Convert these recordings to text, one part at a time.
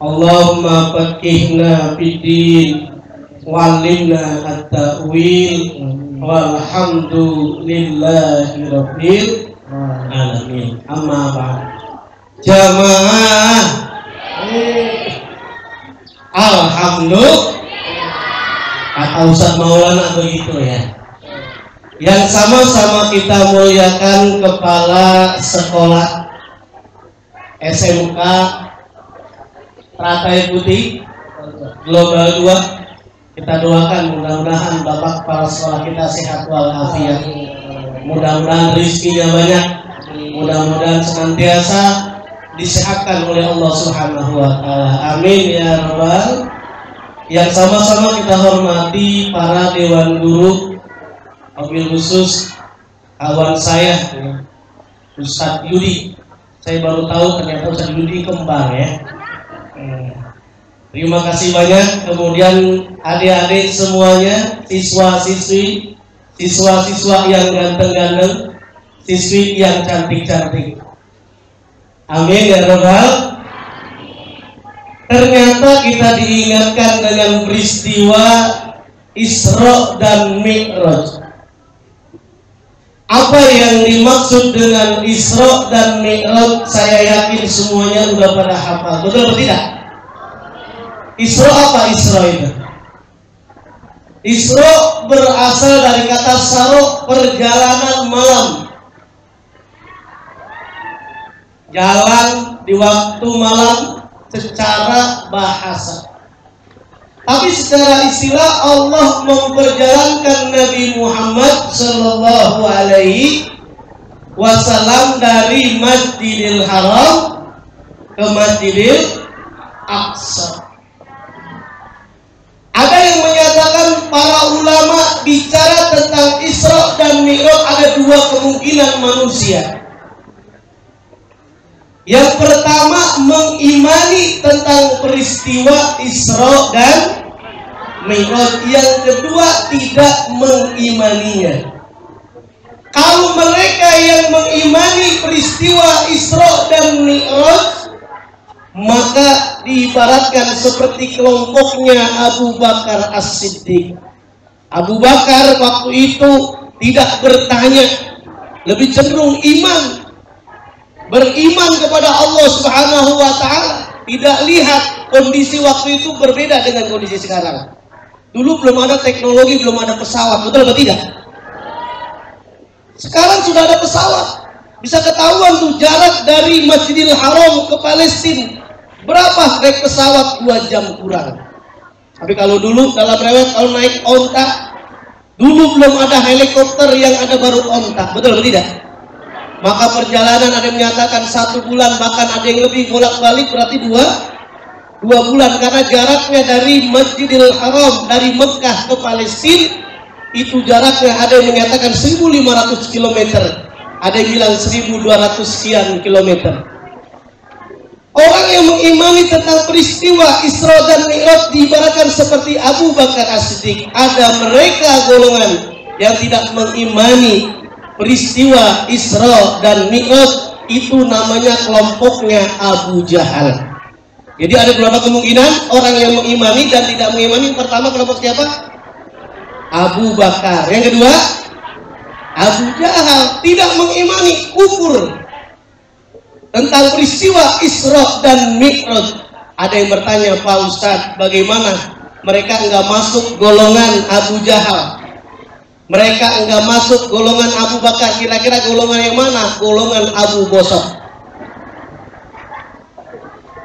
Allahumma faqihna fid-din wa'allimna at-ta'wil walhamdulillahi rabbil alamin. Amma ba'd. Jamaah, alhamdulillah. Kata Ustaz Maulana begitu ya. Yang sama-sama kita muliakan kepala sekolah SMK Ratai Putih Global 2. Kita doakan mudah-mudahan Bapak kepala sekolah kita sehat walafiat. Mudah-mudahan rezekinya banyak. Mudah-mudahan senantiasa disehatkan oleh Allah Subhanahu wa taala. Amin ya rabbal. Yang sama-sama kita hormati para dewan guru, mobil khusus kawan saya Ustaz Yudi. Saya baru tahu ternyata Ustaz Yudi kembar ya. Terima kasih banyak. Kemudian adik-adik semuanya, siswa-siswi, siswa-siswa yang ganteng-ganteng, siswi yang cantik-cantik. Amin ya rabbal. Ternyata kita diingatkan dengan peristiwa Isra dan Mi'raj. Apa yang dimaksud dengan Isra dan Mi'raj? Saya yakin semuanya sudah pada hafal. Betul atau tidak? Isra apa Isra itu? Isra berasal dari kata saro, perjalanan malam. Jalan di waktu malam secara bahasa. Tapi secara istilah Allah memperjalankan Nabi Muhammad SAW dari Masjidil Haram ke Masjidil Aqsa. Ada yang menyatakan, para ulama bicara tentang Isra dan Mi'raj ada dua kemungkinan manusia. Yang pertama, mengimani tentang peristiwa Isra dan Mi'raj. Yang kedua, tidak mengimaninya. Kalau mereka yang mengimani peristiwa Isra dan Mi'raj, maka diibaratkan seperti kelompoknya Abu Bakar As-Siddiq. Abu Bakar waktu itu tidak bertanya, lebih cenderung iman. Beriman kepada Allah Subhanahu wa ta'ala. Tidak lihat kondisi waktu itu berbeda dengan kondisi sekarang. Dulu belum ada teknologi, belum ada pesawat. Betul atau tidak? Sekarang sudah ada pesawat. Bisa ketahuan tuh jarak dari Masjidil Haram ke Palestin. Berapa naik pesawat? 2 jam kurang. Tapi kalau dulu dalam rewet, kalau naik onta, dulu belum ada helikopter, yang ada baru onta. Betul atau tidak? Maka perjalanan ada yang menyatakan 1 bulan, bahkan ada yang lebih, bolak-balik berarti dua bulan, karena jaraknya dari Masjidil Haram, dari Mekah ke Palestin itu jaraknya ada yang menyatakan 1.500 km, ada yang bilang 1.200 sekian kilometer. Orang yang mengimani tentang peristiwa Isra dan Mi'raj diibaratkan seperti Abu Bakar As-Siddiq. Ada mereka golongan yang tidak mengimani peristiwa Isra dan Mi'raj, itu namanya kelompoknya Abu Jahal. Jadi ada beberapa kemungkinan orang yang mengimani dan tidak mengimani. Yang pertama kelompok siapa? Abu Bakar. Yang kedua Abu Jahal, tidak mengimani, kufur tentang peristiwa Isra dan Mi'raj. Ada yang bertanya, Pak Ustadz, bagaimana mereka nggak masuk golongan Abu Jahal? Mereka enggak masuk golongan Abu Bakar. Kira-kira golongan yang mana? Golongan Abu Gosok.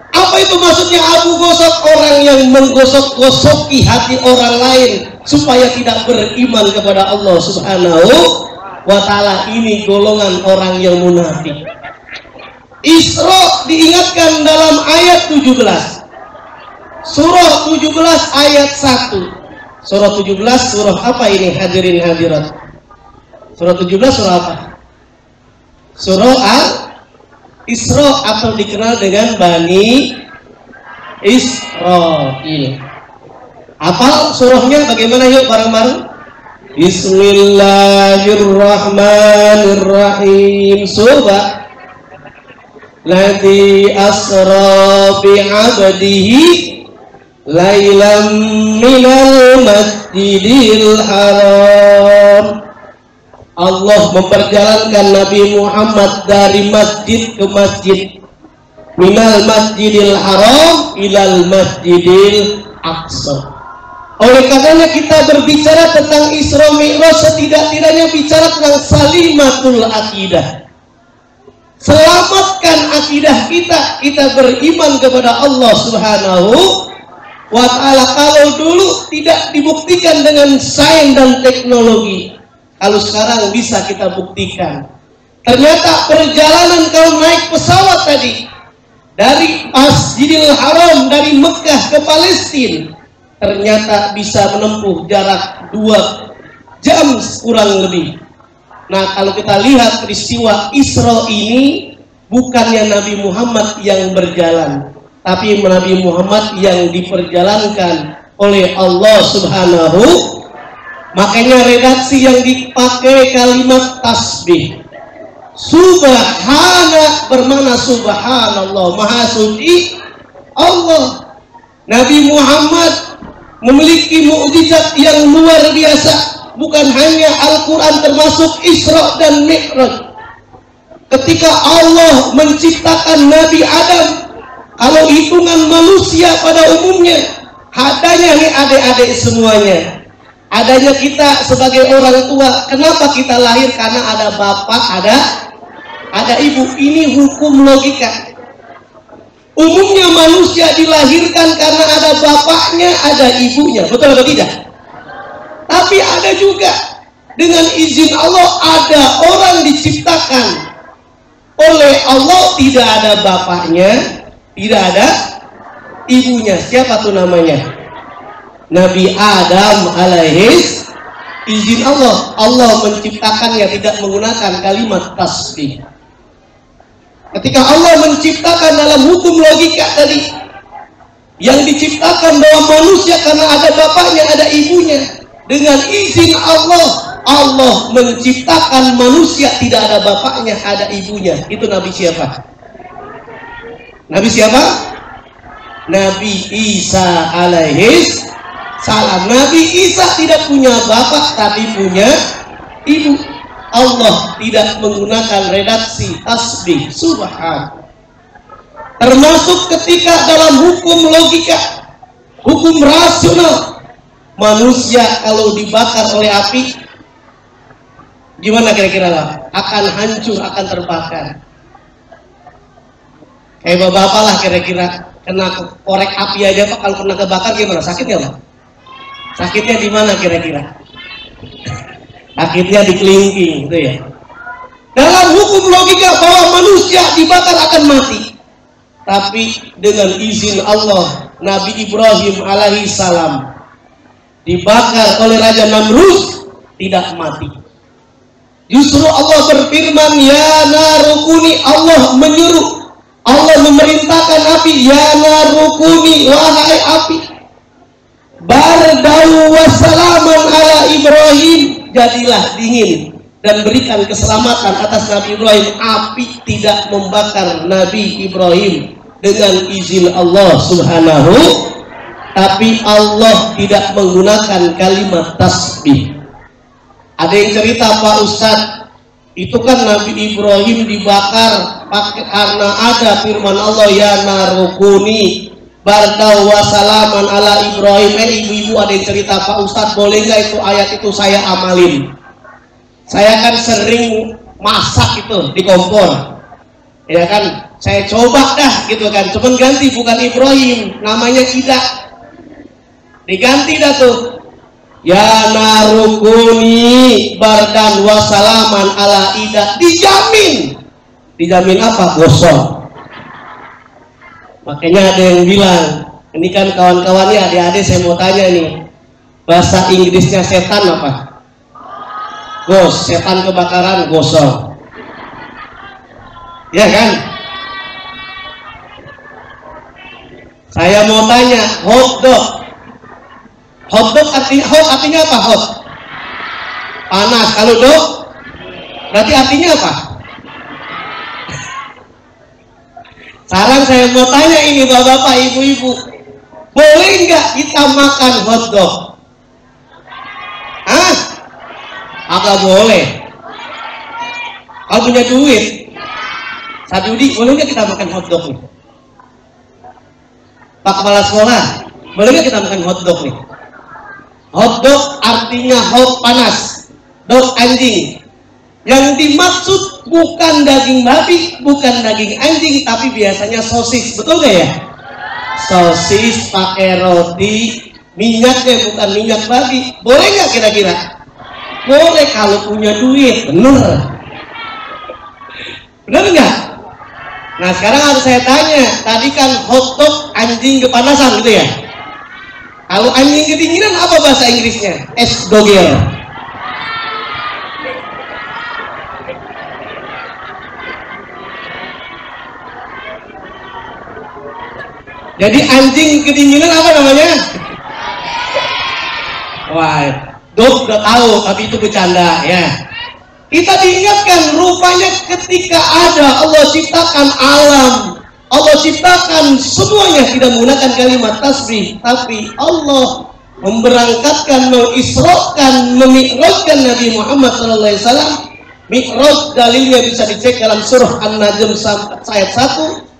Apa itu maksudnya Abu Gosok? Orang yang menggosok-gosoki hati orang lain supaya tidak beriman kepada Allah Subhanahu wa ta'ala. Ini golongan orang yang munafik. Isra diingatkan dalam ayat 17. Surah 17 ayat 1. Surah 17, surah apa ini hadirin hadirat? Surah 17, surah apa? Surah Al-Isra, atau dikenal dengan Bani Israil. Apal surahnya bagaimana, yuk bareng-bareng. Bismillahirrahmanirrahim. Surah Ladzi asra bi'abdihi lailan minal masjidil haram. Allah memperjalankan Nabi Muhammad dari masjid ke masjid, minal masjidil haram ilal masjidil aqsa. Oleh karenanya kita berbicara tentang Isra Mi'raj setidak-tidaknya bicara tentang salimatul aqidah. Selamatkan akidah kita, kita beriman kepada Allah Subhanahu wa ta'ala. Kalau dulu tidak dibuktikan dengan sains dan teknologi, kalau sekarang bisa kita buktikan. Ternyata perjalanan kalau naik pesawat tadi dari Masjidil Haram, dari Mekah ke Palestin, ternyata bisa menempuh jarak 2 jam kurang lebih. Nah, kalau kita lihat peristiwa Isra ini, bukannya Nabi Muhammad yang berjalan, tapi Nabi Muhammad yang diperjalankan oleh Allah Subhanahu. Makanya redaksi yang dipakai kalimat tasbih, subhana bermakna subhanallah, maha suci Allah. Nabi Muhammad memiliki mukjizat yang luar biasa. Bukan hanya Al-Quran, termasuk Isra dan Mi'raj. Ketika Allah menciptakan Nabi Adam, kalau hitungan manusia pada umumnya, adanya nih adik-adik semuanya, adanya kita sebagai orang tua. Kenapa kita lahir? Karena ada bapak, ada ibu. Ini hukum logika. Umumnya manusia dilahirkan karena ada bapaknya, ada ibunya. Betul atau tidak? Tapi ada juga, dengan izin Allah, ada orang diciptakan oleh Allah tidak ada bapaknya, tidak ada ibunya. Siapa tuh namanya? Nabi Adam alaihis. Izin Allah, Allah menciptakannya tidak menggunakan kalimat tasbih. Ketika Allah menciptakan dalam hukum logika tadi, yang diciptakan bahwa manusia karena ada bapaknya, ada ibunya. Dengan izin Allah, Allah menciptakan manusia tidak ada bapaknya, ada ibunya. Itu Nabi siapa? Nabi siapa? Nabi Isa alaihis salam. Nabi Isa tidak punya bapak, tapi punya ibu. Allah tidak menggunakan redaksi tasbih subhan. Termasuk ketika dalam hukum logika, hukum rasional, manusia kalau dibakar oleh api, gimana kira-kira lah? Akan hancur, akan terbakar. Kayak bapak-bapak lah kira-kira, kena korek api aja Pak, kalau kena kebakar gimana? Sakit nggak Pak? Sakitnya di mana kira-kira? Sakitnya di kelingking, gitu ya. Dalam hukum logika bahwa manusia dibakar akan mati, tapi dengan izin Allah, Nabi Ibrahim alaihi salam dibakar oleh Raja Namrud tidak mati. Justru Allah berfirman, ya narukuni. Allah menyuruh, Allah memerintahkan api, ya narukuni, wahai api. Bardau wassalaman ala Ibrahim, jadilah dingin dan berikan keselamatan atas Nabi Ibrahim. Api tidak membakar Nabi Ibrahim dengan izin Allah Subhanahu. Tapi Allah tidak menggunakan kalimat tasbih. Ada yang cerita, Pak Ustadz, itu kan Nabi Ibrahim dibakar pakai karena ada firman Allah, ya narukuni bardaw wassalaman ala Ibrahim. Ibu-ibu ada yang cerita, Pak Ustadz, boleh nggak itu ayat itu saya amalin? Saya kan sering masak itu di kompor, ya kan? Saya coba dah gitu kan, cuman ganti bukan Ibrahim, namanya tidak. Diganti dah tuh, ya narukuni bardan wassalaman ala ida. Dijamin. Dijamin apa? Gosong. Makanya ada yang bilang, ini kan kawan-kawannya adik-adik, saya mau tanya nih, bahasa Inggrisnya setan apa? Ghost. Setan kebakaran gosong, ya kan? Saya mau tanya, hotdog. Hotdog artinya apa? Hot, panas. Kalau dog berarti artinya apa? Sekarang saya mau tanya ini bapak-bapak, ibu-ibu, boleh nggak kita makan hotdog? Hah? Agak boleh. Kalau punya duit, Ustaz Yudi, boleh nggak kita makan hotdog nih? Pak Kepala Sekolah, boleh nggak kita makan hotdog nih? Hotdog artinya hot panas, dog anjing. Yang dimaksud bukan daging babi, bukan daging anjing, tapi biasanya sosis, betul gak ya? Sosis pakai roti, minyaknya bukan minyak babi. Boleh gak kira-kira? Boleh kalau punya duit, bener. Bener gak? Nah sekarang harus saya tanya, tadi kan hotdog anjing kepanasan gitu ya? Kalau anjing kedinginan apa bahasa Inggrisnya? Es dogel. Jadi anjing kedinginan apa namanya? Wah, dok udah tahu, tapi itu bercanda ya. Kita diingatkan, rupanya ketika ada Allah ciptakan alam, Allah ciptakan semuanya tidak menggunakan kalimat tasbih, tapi Allah memberangkatkan, mengisrokan, memikrojkan Nabi Muhammad SAW. Mikroj dalilnya bisa dicek dalam surah An-Najm ayat 1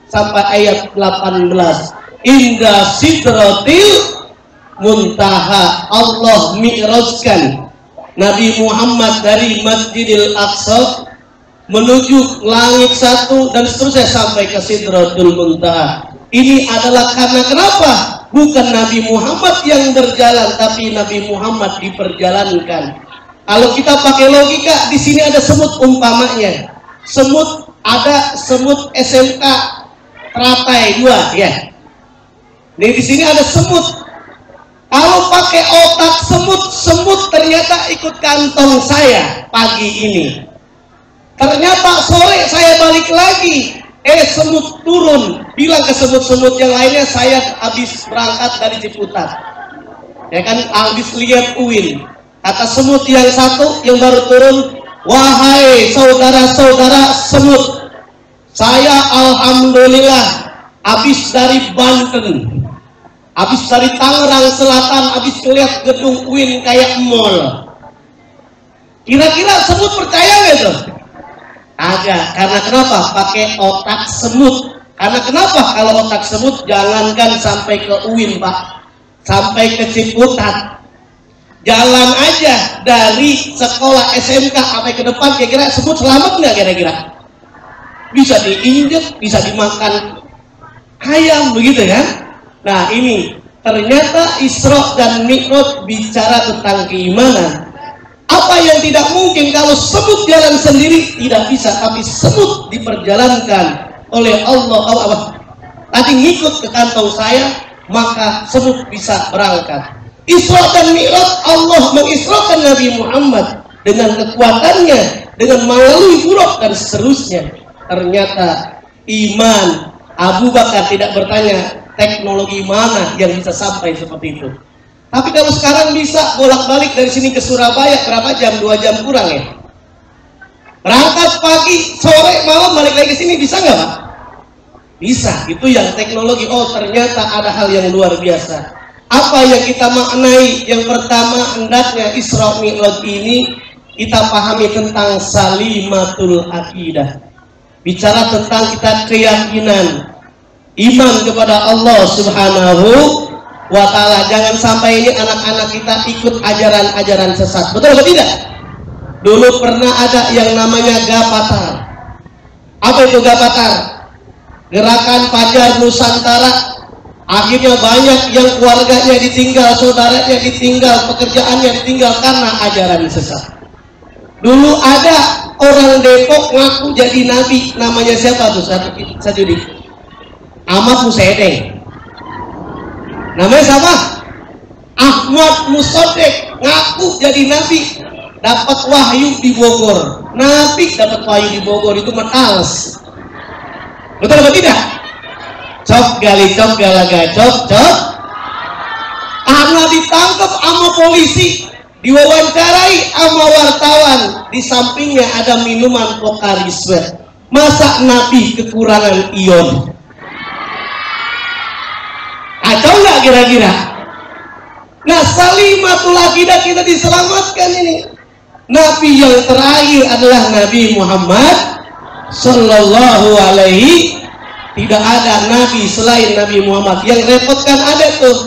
sampai ayat 18. Indah Sidratul Muntaha, Allah mi'rajkan Nabi Muhammad dari Masjidil Aqsa menuju langit satu dan seterusnya sampai ke Sidratul Muntaha. Ini adalah karena kenapa? Bukan Nabi Muhammad yang berjalan, tapi Nabi Muhammad diperjalankan. Kalau kita pakai logika, di sini ada semut umpamanya. Semut, ada semut SMK Ratai 2 ya. Nih di sini ada semut. Kalau pakai otak semut ternyata ikut kantong saya pagi ini. Ternyata sore saya balik lagi. Semut turun. Bilang ke semut-semut yang lainnya, saya habis berangkat dari Ciputat. Ya kan, habis lihat UIN. Kata semut yang satu yang baru turun, wahai saudara-saudara semut, saya alhamdulillah habis dari Banten, habis dari Tangerang Selatan, habis ngeliat gedung UIN kayak mall. Kira-kira semut percaya nggak tuh? Agak. Karena kenapa? Pakai otak semut. Karena kenapa? Kalau otak semut, jangankan sampai ke UIN Pak, sampai ke Ciputat, jalan aja dari sekolah SMK sampai ke depan, kira-kira semut selamat nggak kira-kira? Bisa diinjek, bisa dimakan ayam, begitu ya. Nah ini ternyata Isra dan Mi'raj bicara tentang keimanan. Apa yang tidak mungkin? Kalau semut jalan sendiri tidak bisa, tapi semut diperjalankan oleh Allah. Allah tadi ngikut ke kantong saya, maka semut bisa berangkat. Isra dan Mi'raj, Allah mengisrakan Nabi Muhammad dengan kekuatannya, dengan melalui huruf dan seterusnya. Ternyata iman. Abu Bakar tidak bertanya teknologi mana yang bisa sampai seperti itu. Tapi kalau sekarang bisa bolak-balik dari sini ke Surabaya berapa jam? 2 jam kurang ya. Berangkat pagi, sore, malam balik lagi ke sini bisa nggak Pak? Bisa. Itu yang teknologi. Oh ternyata ada hal yang luar biasa. Apa yang kita maknai? Yang pertama hendaknya Isra Mi'raj ini kita pahami tentang salimatul aqidah. Bicara tentang kita keyakinan, iman kepada Allah Subhanahu wa Ta'ala. Jangan sampai ini anak-anak kita ikut ajaran-ajaran sesat. Betul atau tidak? Dulu pernah ada yang namanya Gapatar. Apa itu Gapatar? Gerakan Fajar Nusantara. Akhirnya banyak yang keluarganya ditinggal, saudaranya ditinggal, pekerjaannya ditinggal karena ajaran sesat. Dulu ada orang Depok ngaku jadi nabi, namanya siapa tuh Ustaz Yudi? Ahmad Musadeq. Namanya siapa? Ahmad Musadeq ngaku jadi nabi, dapat wahyu di Bogor. Nabi dapat wahyu di Bogor itu mentals. Betul atau tidak? Cop gali cop galaga cop cop. Ahmad ditangkap sama polisi. Diwawancarai sama wartawan, di sampingnya ada minuman Pocari Sweat. Masa Nabi kekurangan ion? kira-kira. Nah, salimatul aqidah kita diselamatkan ini. Nabi yang terakhir adalah Nabi Muhammad Sallallahu Alaihi. Tidak ada Nabi selain Nabi Muhammad. Yang repotkan ada tuh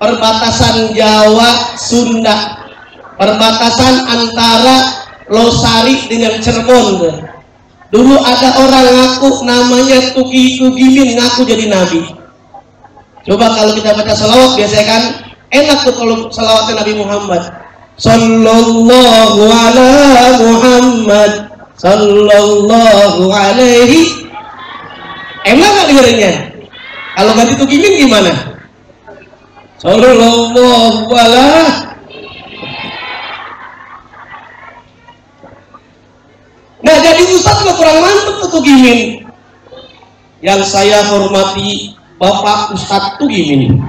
perbatasan Jawa Sunda, perbatasan antara Losari dengan Cirebon tuh. Dulu ada orang ngaku namanya Tuki Tugimin, ngaku jadi Nabi. Coba kalau kita baca salawat biasanya kan enak tuh kalau salawatnya Nabi Muhammad Sallallahu ala Muhammad Sallallahu alaihi. Enak gak dengarnya? Kalau ganti Tugimin gimana? Sallallahu ala. Nah, jadi Ustaz udah kurang mantep tuh Tugimin. Yang saya hormati Bapak Ustaz Tugimin,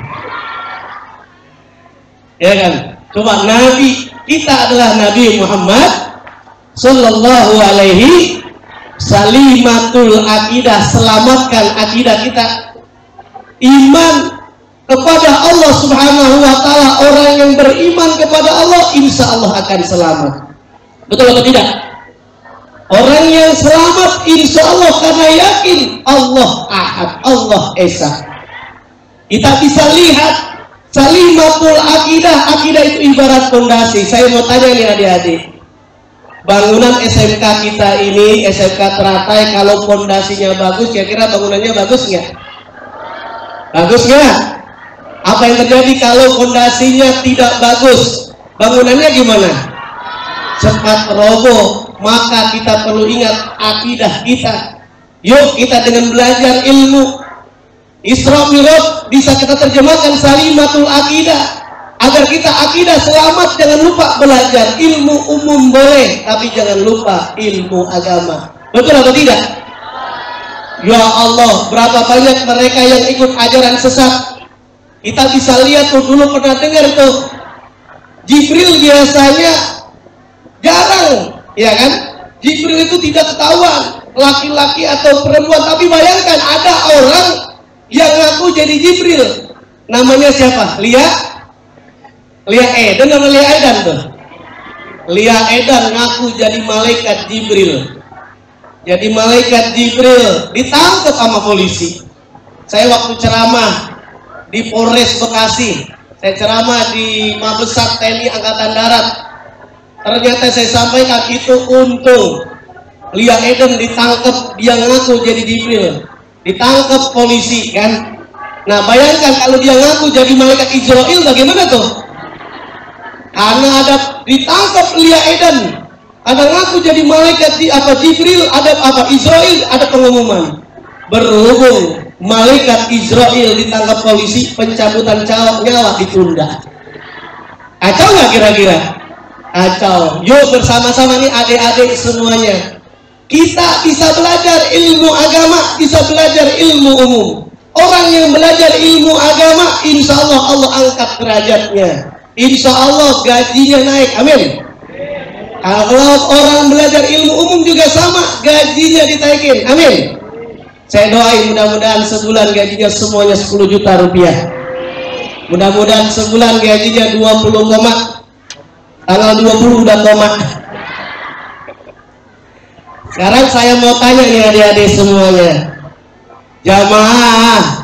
ya kan? Coba Nabi, kita adalah Nabi Muhammad Sallallahu Alaihi. Salimatul aqidah, selamatkan aqidah kita. Iman kepada Allah Subhanahu Wa Ta'ala. Orang yang beriman kepada Allah insya Allah akan selamat. Betul atau tidak? Orang yang selamat insya Allah karena yakin Allah Ahad, Allah Esa. Kita bisa lihat salimatul akidah, akidah itu ibarat fondasi. Saya mau tanya nih adik-adik, bangunan SMK kita ini, SMK Teratai, kalau fondasinya bagus, kira-kira bangunannya bagus nggak? Bagus nggak? Apa yang terjadi kalau fondasinya tidak bagus? Bangunannya gimana? Cepat roboh. Maka kita perlu ingat akidah kita. Yuk kita dengan belajar ilmu Isra Mi'raj bisa kita terjemahkan salimatul aqidah, agar kita akidah selamat. Jangan lupa belajar ilmu umum boleh, tapi jangan lupa ilmu agama. Betul atau tidak? Ya Allah, berapa banyak mereka yang ikut ajaran sesat. Kita bisa lihat tuh, dulu pernah dengar tuh, Jibril biasanya jarang, ya kan? Jibril itu tidak ketahuan laki-laki atau perempuan, tapi bayangkan ada orang yang ngaku jadi Jibril. Namanya siapa? Lia Eden. Nama Lia Eden tuh. Lia Eden ngaku jadi malaikat Jibril. Jadi malaikat Jibril ditangkap sama polisi. Saya waktu ceramah di Polres Bekasi, saya ceramah di Mabesat TNI Angkatan Darat. Ternyata saya sampaikan itu untung Lia Eden ditangkap, dia ngaku jadi Jibril. Ditangkap polisi kan. Nah, bayangkan kalau dia ngaku jadi malaikat Israel bagaimana tuh? Karena ada ditangkap Lia Eden, ada ngaku jadi malaikat Jibril, ada Israel, ada pengumuman. Berhubung malaikat Israel ditangkap polisi, pencabutan nyawa ditunda. Kacau nggak kira-kira? Kacau. Yuk bersama-sama nih adik-adik semuanya. Kita bisa belajar ilmu agama, bisa belajar ilmu umum. Orang yang belajar ilmu agama, insya Allah Allah angkat derajatnya. Insya Allah gajinya naik, amin. Kalau orang belajar ilmu umum juga sama, gajinya ditaikin, amin. Saya doain mudah-mudahan sebulan gajinya semuanya 10 juta rupiah. Mudah-mudahan sebulan gajinya 20 koma. Tanggal 20 udah koma. Sekarang saya mau tanya nih adik-adik semuanya, jamaah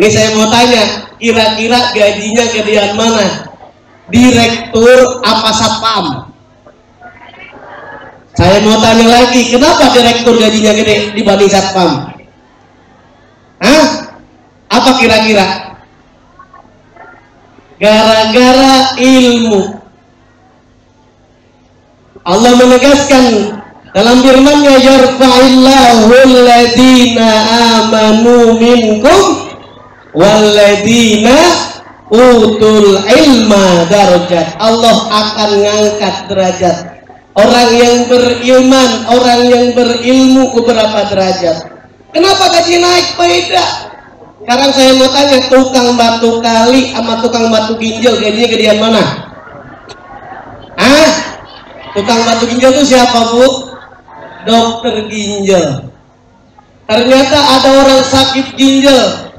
ini saya mau tanya, kira-kira gajinya gedean mana? Direktur apa satpam? Saya mau tanya lagi, kenapa direktur gajinya gede dibanding satpam? Hah? Apa kira-kira? Gara-gara ilmu. Allah menegaskan dalam firman-Nya, yarfa'illahu alladziina amanu minkum walladziina utul ilma darajat. Allah akan mengangkat derajat orang yang beriman, orang yang berilmu beberapa derajat. Kenapa gaji naik beda? Sekarang saya mau tanya, tukang batu kali sama tukang batu ginjal gajinya gedean mana? Hah? Tukang batu ginjal itu siapa, Bu? Dokter ginjal. Ternyata ada orang sakit ginjal,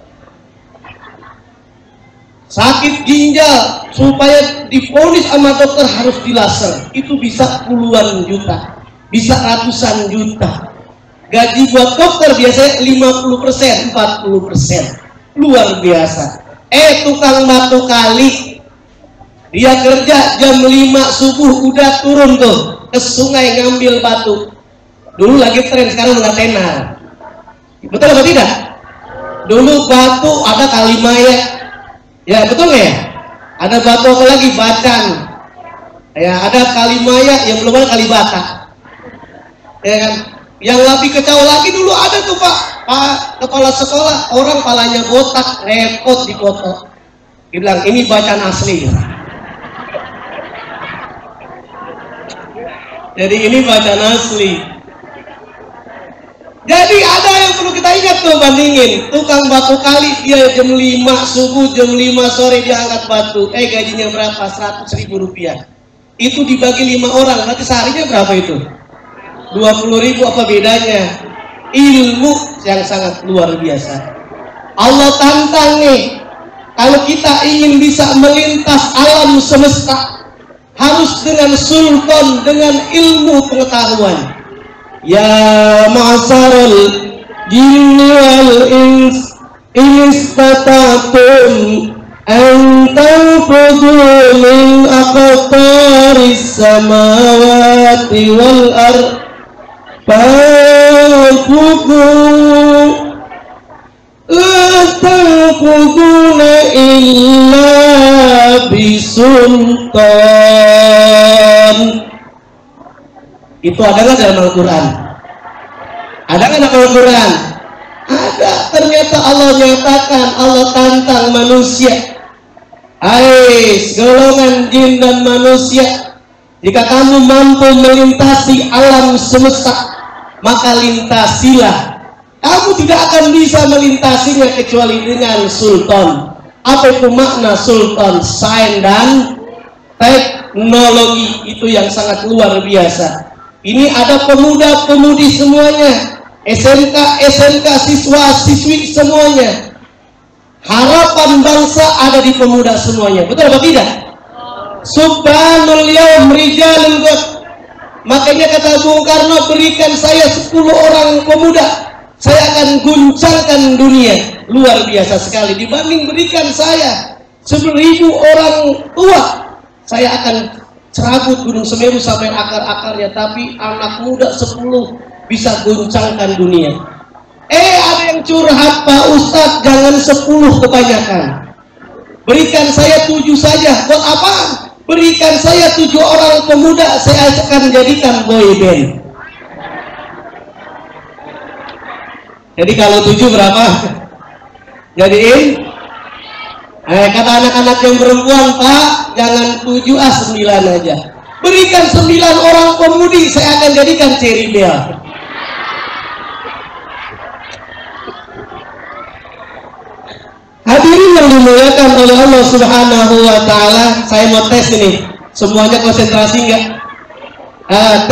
sakit ginjal supaya divonis sama dokter harus di laser, itu bisa puluhan juta, bisa ratusan juta. Gaji buat dokter biasanya 50%, 40%. Luar biasa. Tukang batu kali, dia kerja jam 5 subuh udah turun tuh ke sungai ngambil batu. Dulu lagi tren, sekarang udah tenar. Betul atau tidak? Dulu batu ada kalimaya. Ya betul nggak ya? Ada batu apa lagi? Bacan. Ya ada kalimaya, yang belum ada kalibata. Ya kan? Yang lebih kecau lagi dulu ada tuh Pak kepala sekolah, orang palanya botak, repot di kota. Dia bilang ini bacaan asli. Jadi ini bacaan asli. Jadi ada yang perlu kita ingat tuh, bandingin tukang batu kali, dia jam 5 subuh, jam 5 sore dia angkat batu, gajinya berapa? 100.000 rupiah. Itu dibagi 5 orang, berarti seharinya berapa itu? 20.000. Apa bedanya? Ilmu yang sangat luar biasa. Allah tantang nih, kalau kita ingin bisa melintas alam semesta harus dengan sultan, dengan ilmu pengetahuan. Ya ma'asyaral jinni wal ins in istata'tum an tanfudhu min aqtaris samawati wal ardh tanfudhuna illa bisultan. Itu ada nggak dalam Al-Quran? Ada nggak dalam Al-Quran? Ada. Ternyata Allah nyatakan, Allah tantang manusia. Hai golongan jin dan manusia, jika kamu mampu melintasi alam semesta, maka lintasilah. Kamu tidak akan bisa melintasinya kecuali dengan sultan. Apa itu makna sultan? Sains dan teknologi itu yang sangat luar biasa. Ini ada pemuda-pemudi semuanya, SMK siswa-siswi semuanya. Harapan bangsa ada di pemuda semuanya. Betul atau tidak? Subhanul yaum rijalun ghad. Makanya kata Bung Karno, berikan saya 10 orang pemuda, saya akan guncangkan dunia. Luar biasa sekali. Dibanding berikan saya 10.000 orang tua, saya akan serabut Gunung Semeru sampai akar-akarnya, tapi anak muda 10 bisa goncangkan dunia. Ada yang curhat, Pak Ustadz, jangan 10 kebanyakan. Berikan saya 7 saja. Buat apa? Berikan saya 7 orang pemuda, saya akan jadikan boyband. Jadi kalau 7 berapa? Jadiin? Kata anak-anak yang perempuan, Pak, jangan 7 ah 9 aja. Berikan 9 orang pemudi, saya akan jadikan cherry bell. Hadirin yang dimuliakan oleh Allah Subhanahu wa Ta'ala, saya mau tes ini. Semuanya konsentrasi nggak?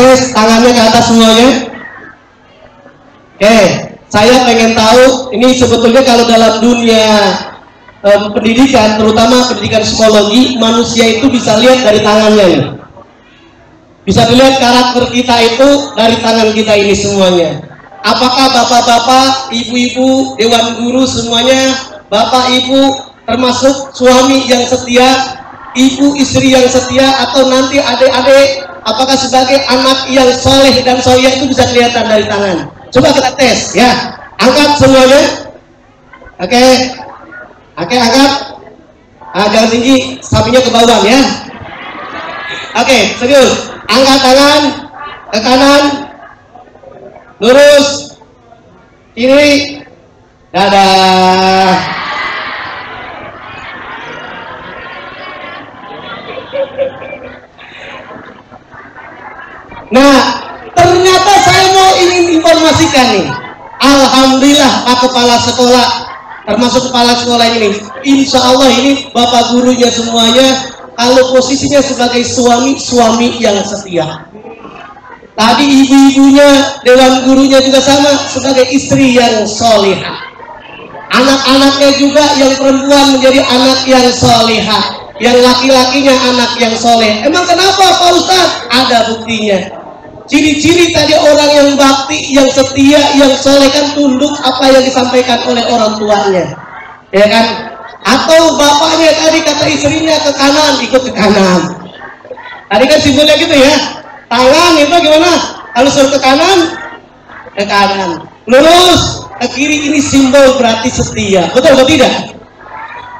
Tes tangannya ke atas semuanya. Oke, saya pengen tahu ini sebetulnya kalau dalam dunia pendidikan, terutama pendidikan psikologi, manusia itu bisa lihat dari tangannya nih. Bisa dilihat karakter kita itu dari tangan kita ini semuanya. Apakah bapak-bapak, ibu-ibu, dewan guru semuanya, bapak ibu termasuk suami yang setia, ibu istri yang setia, atau nanti adik-adik, apakah sebagai anak yang soleh dan soleh itu bisa kelihatan dari tangan? Coba kita tes ya, angkat semuanya. Oke, angkat. Jangan tinggi, sapinya ke bawah ya. Oke, serius. Angkat tangan ke kanan, lurus, kiri, dadah. Nah, ternyata saya mau ingin informasikan nih. Alhamdulillah, Pak Kepala Sekolah, termasuk kepala sekolah ini, insya Allah ini bapak gurunya semuanya, kalau posisinya sebagai suami yang setia. Tadi ibu-ibunya, dewan gurunya juga sama, sebagai istri yang solehah. anak-anaknya juga yang perempuan menjadi anak yang solehah, yang laki-lakinya anak yang soleh. Emang kenapa Pak Ustadz? Ada buktinya. Ciri-ciri tadi orang yang bakti, yang setia, yang soleh kan tunduk apa yang disampaikan oleh orang tuanya, ya kan? Atau bapaknya tadi kata istrinya ke kanan, ikut ke kanan. Tadi kan simbolnya gitu ya. Tangan itu gimana? Kalau suruh ke kanan, lurus ke kiri, ini simbol berarti setia. Betul atau tidak?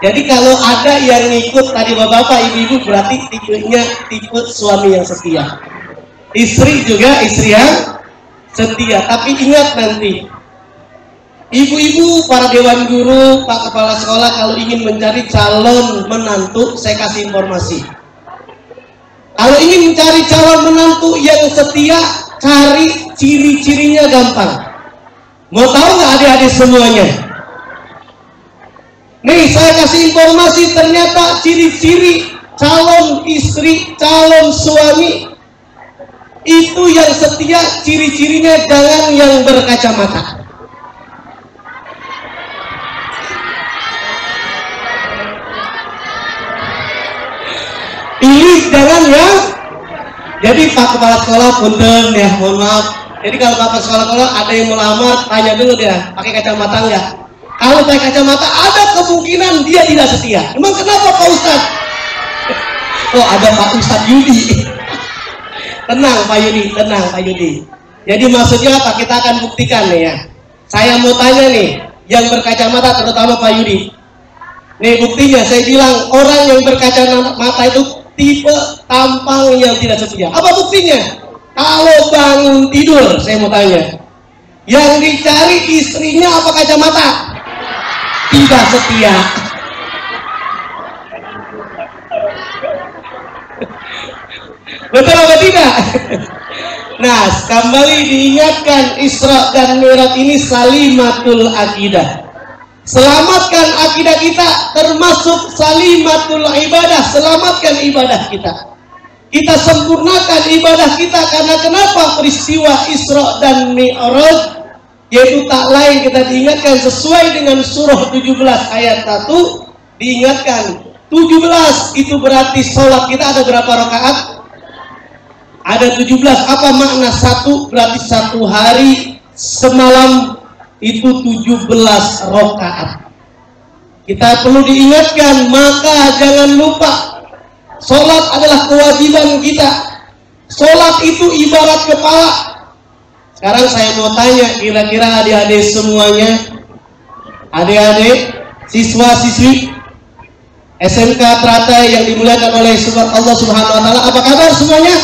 Jadi kalau ada yang ngikut tadi bapak-bapak, ibu-ibu, berarti tipenya tipe suami yang setia. Istri juga istri yang setia. Tapi ingat nanti, ibu-ibu, para dewan guru, pak kepala sekolah, kalau ingin mencari calon menantu, saya kasih informasi. Kalau ingin mencari calon menantu yang setia, cari ciri-cirinya gampang. Mau tahu nggak adik-adik semuanya? Nih saya kasih informasi, ternyata ciri-ciri calon istri, calon suami itu yang setia, ciri-cirinya jangan yang berkacamata. Pilih jangan ya. Jadi pak kepala sekolah punten ya, mohon maaf. Jadi kalau bapak sekolah-sekolah ada yang melamar, tanya dulu ya, pakai kacamata enggak? Kalau pakai kacamata ada kemungkinan dia tidak setia. Emang kenapa Pak Ustadz? Oh ada Pak Ustadz Yudi. Tenang Pak Yudi, tenang Pak Yudi. Jadi maksudnya apa? Kita akan buktikan nih ya. Saya mau tanya nih, yang berkacamata terutama Pak Yudi. Nih buktinya, saya bilang orang yang berkacamata itu tipe tampang yang tidak setia. Apa buktinya? Kalau bangun tidur, saya mau tanya, yang dicari istrinya apa kacamata? Tidak setia. Betul atau tidak? Nah, kembali diingatkan, Isra dan Mi'raj ini salimatul akidah. Selamatkan akidah kita, termasuk salimatul ibadah. Selamatkan ibadah kita. Kita sempurnakan ibadah kita, karena kenapa? Peristiwa Isra dan Mi'raj yaitu tak lain, kita diingatkan sesuai dengan surah 17 ayat 1, diingatkan 17 itu berarti sholat kita ada berapa rakaat? Ada 17. Apa makna satu? Berarti satu hari semalam itu 17 rakaat. Kita perlu diingatkan, maka jangan lupa salat adalah kewajiban kita. Salat itu ibarat kepala. Sekarang saya mau tanya, kira-kira adik-adik semuanya, adik-adik siswa-siswi SMK Ratai yang dimuliakan oleh Allah Subhanahu wa taala, apa kabar semuanya?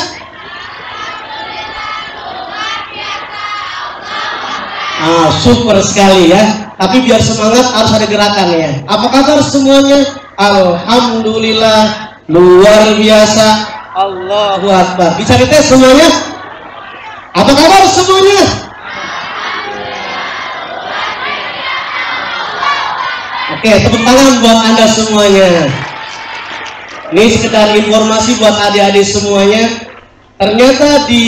Ah, super sekali ya. Tapi biar semangat harus ada gerakan ya. Apa kabar semuanya? Alhamdulillah, luar biasa, Allahu Akbar. Bisa dites semuanya? Apa kabar semuanya? Oke, tepuk tangan buat anda semuanya. Ini sekedar informasi buat adik-adik semuanya. Ternyata di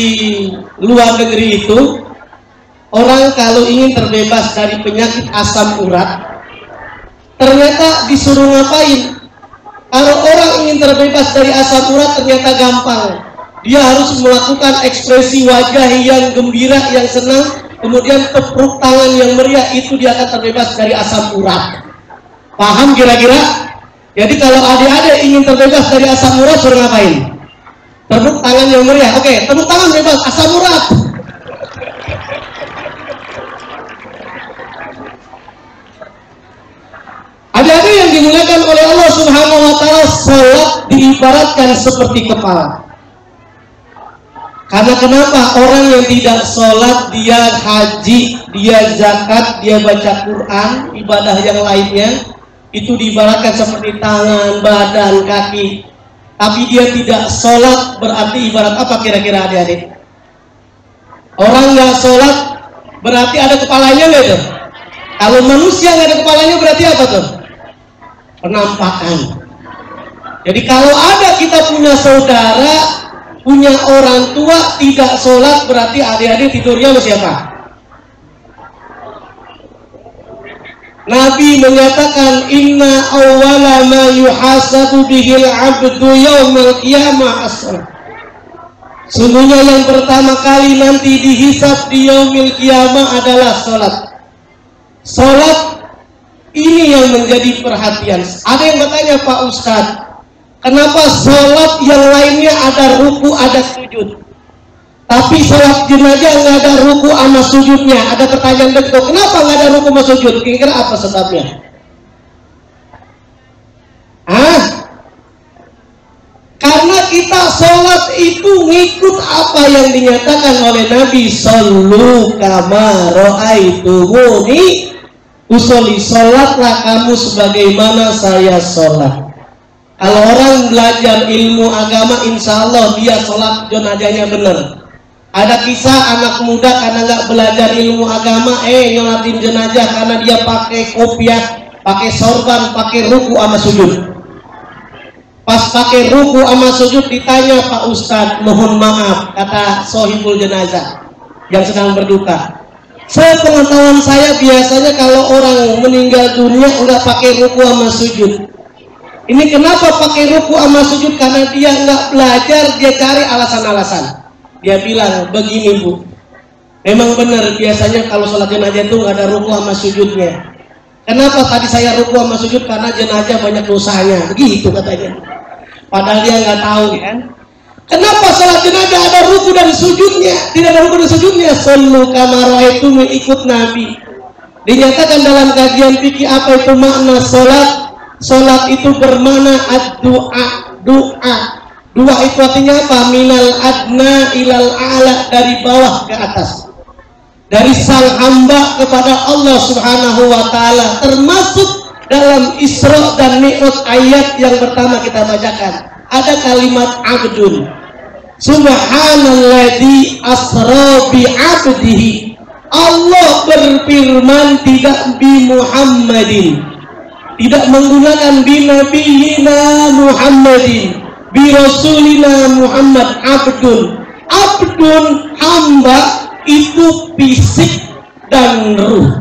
luar negeri itu orang kalau ingin terbebas dari penyakit asam urat, ternyata disuruh ngapain? Kalau orang ingin terbebas dari asam urat ternyata gampang. Dia harus melakukan ekspresi wajah yang gembira, yang senang, kemudian tepuk tangan yang meriah, itu dia akan terbebas dari asam urat. Paham kira-kira? Jadi kalau adik-adik ingin terbebas dari asam urat suruh ngapain? Tepuk tangan yang meriah. Oke, tepuk tangan bebas asam urat. Adik-adik yang dimuliakan oleh Allah Subhanahu wa taala, salat diibaratkan seperti kepala. Karena kenapa? Orang yang tidak salat, dia haji, dia zakat, dia baca Quran, ibadah yang lainnya itu diibaratkan seperti tangan, badan, kaki. Tapi dia tidak salat, berarti ibarat apa kira-kira adik-adik? Orang nggak salat berarti ada kepalanya nggak tuh? Kalau manusia nggak ada kepalanya berarti apa tuh? Penampakan. Jadi kalau ada kita punya saudara, punya orang tua tidak sholat, berarti adik-adik tidurnya sama siapa? Nabi mengatakan inna awwala ma yuhasabu bihil 'abdu yaumil qiyamah as-salat. Sungguhnya yang pertama kali nanti dihisab di yaumil qiyamah adalah salat. Salat ini yang menjadi perhatian. Ada yang bertanya, Pak Ustaz, kenapa salat yang lainnya ada ruku, ada sujud? Tapi sholat jenazah nggak ada ruku sama sujudnya. Ada pertanyaan begitu, kenapa nggak ada ruku sama sujud? Kira-kira apa sebabnya? Hah? Karena kita sholat itu ngikut apa yang dinyatakan oleh Nabi. Shollu kama ra'aitumuni usolli, sholatlah kamu sebagaimana saya sholat. Kalau orang belajar ilmu agama, insya Allah dia sholat jenazahnya benar. Ada kisah anak muda karena nggak belajar ilmu agama, nyolatin jenazah karena dia pakai kopiah, pakai sorban, pakai ruku sama sujud. Pas pakai ruku sama sujud ditanya, Pak Ustadz, mohon maaf, kata sohibul jenazah yang sedang berduka, sepengetahuan saya biasanya kalau orang meninggal dunia nggak pakai ruku sama sujud. Ini kenapa pakai ruku sama sujud? Karena dia nggak belajar, dia cari alasan-alasan. Dia bilang begini, Bu, memang benar biasanya kalau sholat jenazah itu nggak ada ruku sama sujudnya. Kenapa tadi saya ruku sama sujud? Karena jenazah banyak dosanya, begitu katanya. Padahal dia nggak tahu kan. Kenapa sholat jenazah ada ruku dan sujudnya? Tidak ada ruku dan sujudnya. Shollu kama ra'aitumuni, ikut Nabi. Dinyatakan dalam kajian fikih apa itu makna sholat. Sholat itu bermakna ad-du'a, du'a. Dua itu artinya apa? Minal adna ilal a'la, dari bawah ke atas, dari sang hamba kepada Allah subhanahu wa ta'ala. Termasuk dalam Isra dan Mi'raj ayat yang pertama kita bacakan ada kalimat abdun. Subhanalladzi asra bi'abdihi, Allah berfirman tidak bi Muhammadin, tidak menggunakan bi nabiyina Muhammadin, bi rasulina Muhammad. Abdun, abdun hamba itu fisik dan ruh.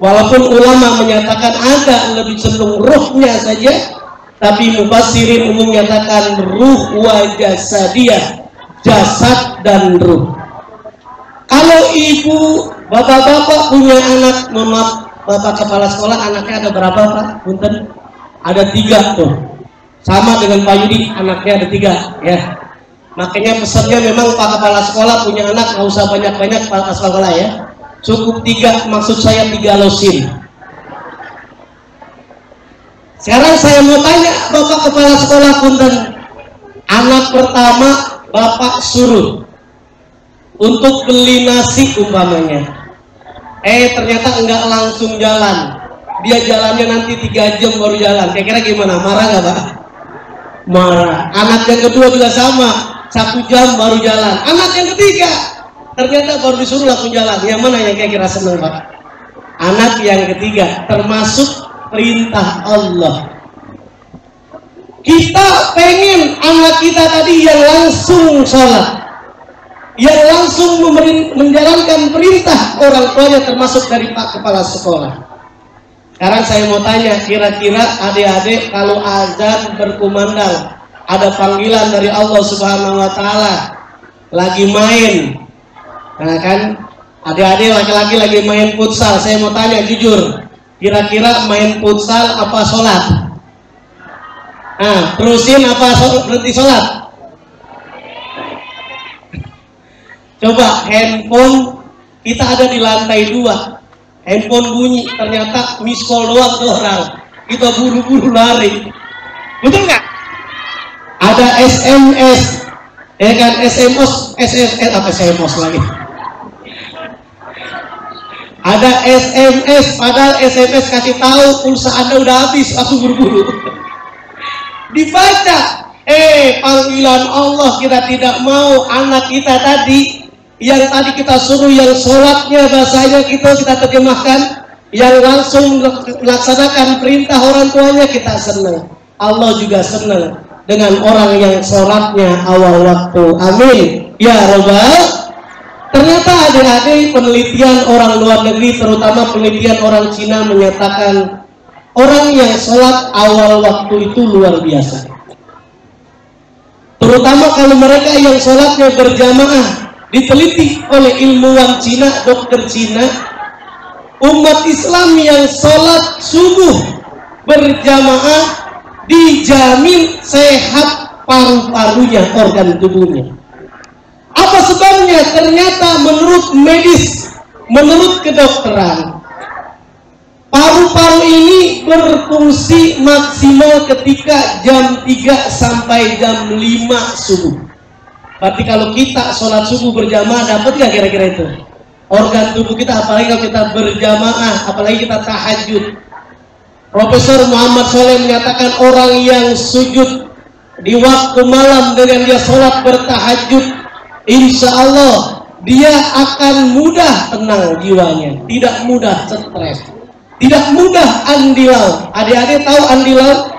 Walaupun ulama menyatakan ada lebih cenderung ruhnya saja, tapi mufassirin umum menyatakan ruh wa jasadiyah, jasad dan ruh. Kalau ibu, bapak-bapak punya anak, mama, bapak kepala sekolah, anaknya ada berapa, Pak? Punten, ada 3 tuh. Sama dengan Pak Yudi, anaknya ada 3 ya. Makanya pesannya memang Pak Kepala Sekolah punya anak nggak usah banyak-banyak, Pak Kepala Sekolah ya. Cukup 3, maksud saya 3 lusin. Sekarang saya mau tanya Bapak Kepala Sekolah punten, anak pertama Bapak suruh untuk beli nasi umpamanya. Ternyata enggak langsung jalan. Dia jalannya nanti 3 jam baru jalan. Kira-kira gimana? Marah nggak, Pak? Marah. Anak yang kedua juga sama, 1 jam baru jalan. Anak yang ketiga ternyata baru disuruh langsung jalan. Yang mana yang kira-kira senang, Pak? Anak yang ketiga, termasuk perintah Allah. Kita pengen anak kita tadi yang langsung sholat, yang langsung menjalankan perintah orang tuanya, termasuk dari Pak Kepala Sekolah. Sekarang saya mau tanya, kira-kira adik-adik kalau azan berkumandang, ada panggilan dari Allah subhanahu wa ta'ala, lagi main. Nah kan, adik-adik laki-laki lagi main futsal. Saya mau tanya jujur, kira-kira main futsal apa sholat? Nah, terusin apa berhenti sholat? Coba handphone, kita ada di lantai 2. Handphone bunyi, ternyata miss call doang tuh orang. Kita buru-buru lari. Betul nggak? Ada SMS, ya kan? SMS lagi. Ada SMS, padahal SMS kasih tahu pulsa Anda udah habis, aku buru-buru. Dibaca, panggilan Allah kita tidak mau. Anak kita tadi yang tadi kita suruh, yang sholatnya bahasanya kita terjemahkan, yang langsung melaksanakan perintah orang tuanya, kita senang. Allah juga senang dengan orang yang sholatnya awal waktu. Amin ya robbal Ternyata adik-adik, penelitian orang luar negeri, terutama penelitian orang Cina, menyatakan orang yang sholat awal waktu itu luar biasa. Terutama kalau mereka yang sholatnya berjamaah. Diteliti oleh ilmuwan Cina, dokter Cina, umat Islam yang sholat subuh berjamaah dijamin sehat paru-parunya, organ tubuhnya. Apa sebabnya? Ternyata menurut medis, menurut kedokteran, paru-paru ini berfungsi maksimal ketika jam 3 sampai jam 5 subuh. Berarti kalau kita sholat subuh berjamaah, dapat nggak kira-kira itu? Organ tubuh kita, apalagi kalau kita berjamaah, apalagi kita tahajud. Profesor Muhammad Shaleh menyatakan orang yang sujud di waktu malam dengan dia sholat bertahajud, insya Allah dia akan mudah tenang jiwanya, tidak mudah stres, tidak mudah andilal. Adik-adik tahu andilal?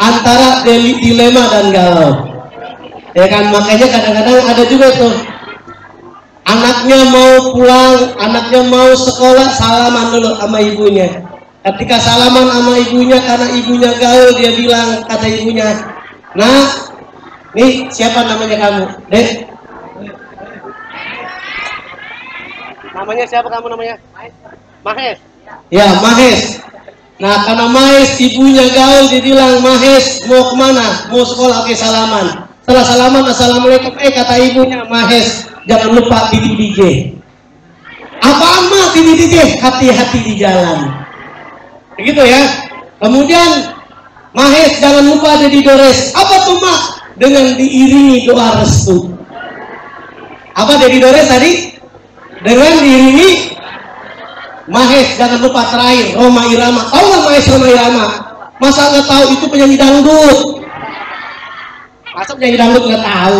Antara dilema dan galau. Ya kan, makanya kadang-kadang ada juga tuh anaknya mau pulang, anaknya mau sekolah, salaman dulu sama ibunya. Ketika salaman sama ibunya, karena ibunya gaul, dia bilang, kata ibunya, nah, nih siapa namanya kamu? Dek, namanya siapa kamu namanya? Mahes. Ya, Mahes. Nah, karena Mahes ibunya gaul, dia bilang, Mahes mau kemana? Mau sekolah, oke salaman. Setelah salaman, assalamualaikum, kata ibunya, Mahes, jangan lupa titik DJ. Apaan mah titik DJ? Hati-hati di jalan. Begitu ya. Kemudian, Mahes, jangan lupa ada di dores. Apa tuh, Mak? Dengan diiringi doa restu. Apa jadi dores tadi? Dengan diiringi Mahes, jangan lupa terakhir, Roma Irama. Tahu nggak Mahes Roma Irama? Masa nggak tahu, itu penyanyi dangdut. Masa penyanyi dangdut nggak tahu?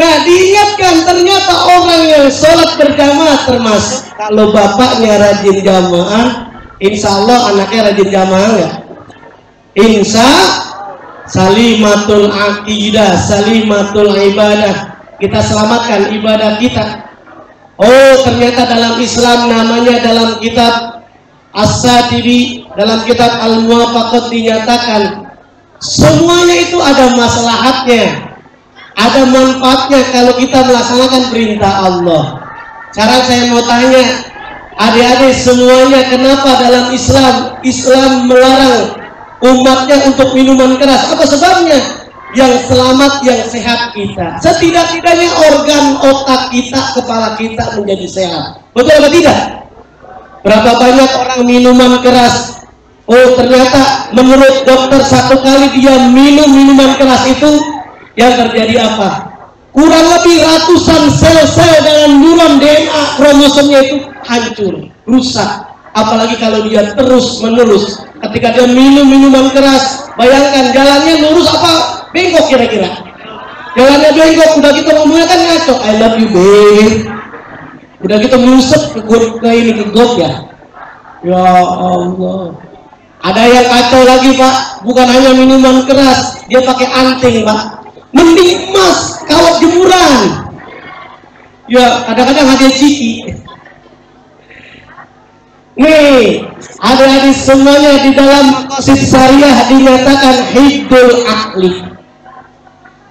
Nah, diingatkan, ternyata orang yang sholat berjamaah, termasuk kalau bapaknya rajin jamaah, insya Allah anaknya rajin jamaah nggak? Insya salimatul aqidah, salimatul ibadah, kita selamatkan ibadah kita. Oh, ternyata dalam Islam namanya, dalam kitab As-Satibi, dalam kitab Al-Muwafaqat dinyatakan semuanya itu ada maslahatnya, ada manfaatnya kalau kita melaksanakan perintah Allah. Sekarang saya mau tanya adik-adik semuanya, kenapa dalam Islam, Islam melarang umatnya untuk minuman keras? Apa sebabnya? Yang selamat, yang sehat kita, setidak-tidaknya organ otak kita, kepala kita menjadi sehat. Betul atau tidak? Berapa banyak orang minuman keras? Oh, ternyata menurut dokter, satu kali dia minum minuman keras itu, yang terjadi apa? Kurang lebih ratusan sel-sel dengan buram DNA kromosomnya itu hancur, rusak. Apalagi kalau dia terus-menerus. Ketika dia minum minuman keras, bayangkan jalannya lurus apa bengkok kira-kira? Jalannya bengkok, udah gitu ngomongnya kan ngaco. I love you, babe. Udah gitu menyusut ke ini, ke got ya. Ya Allah. Ada yang kacau lagi, Pak. Bukan hanya minuman keras, dia pakai anting, Pak. Mending emas, kawat jemuran. Ya, kadang-kadang hadiah ciki. Nih, adik-adik semuanya, di dalam maqasid syariah dinyatakan hiddul akli.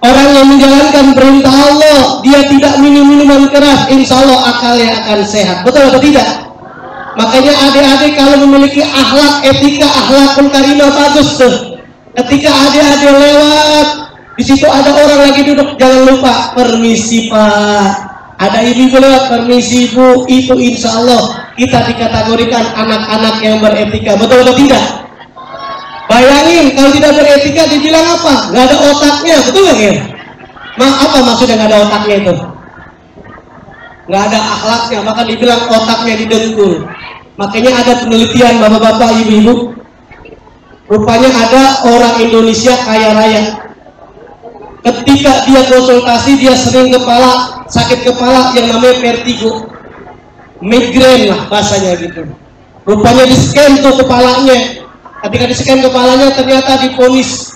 Orang yang menjalankan perintah Allah, dia tidak minum minuman keras, insya Allah akalnya akan sehat. Betul atau tidak? Makanya adik-adik kalau memiliki akhlak, etika, akhlakul karimah bagus tuh. Ketika adik-adik lewat, di situ ada orang lagi duduk, jangan lupa, permisi Pak. Ada ibu lewat, permisi Bu. Itu insya Allah kita dikategorikan anak-anak yang beretika. Betul atau tidak? Bayangin kalau tidak beretika dibilang apa? Nggak ada otaknya, betul nggak ya? Apa maksudnya nggak ada otaknya itu? Nggak ada akhlaknya, maka dibilang otaknya didengkul. Makanya ada penelitian, bapak-bapak, ibu-ibu, rupanya ada orang Indonesia kaya raya. Ketika dia konsultasi, dia sering kepala, sakit kepala yang namanya vertigo, migrain lah bahasanya gitu. Rupanya di scan tuh kepalanya. Ketika di scan kepalanya, ternyata diponis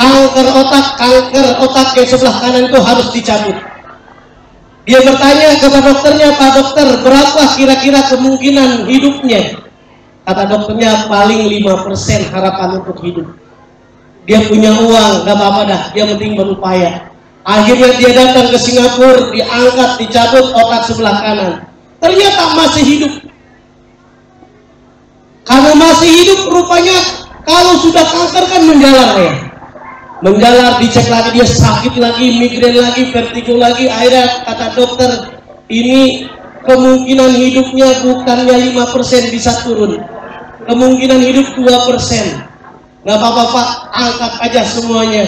kanker otak yang sebelah kanan tuh harus dicabut. Dia bertanya kepada dokternya, "Pak dokter, berapa kira-kira kemungkinan hidupnya?" Kata dokternya, "Paling 5% harapan untuk hidup. Dia punya uang, gak apa-apa dah, dia penting berupaya." Akhirnya dia datang ke Singapura, diangkat, dicabut otak sebelah kanan. Ternyata masih hidup. Karena masih hidup, rupanya kalau sudah kanker kan menjalar ya. Menjalar, dicek lagi, dia sakit lagi, migrain lagi, vertigo lagi. Akhirnya kata dokter, ini kemungkinan hidupnya bukannya 5% bisa turun. Kemungkinan hidup 2%. Gak apa-apa Pak, angkat aja semuanya.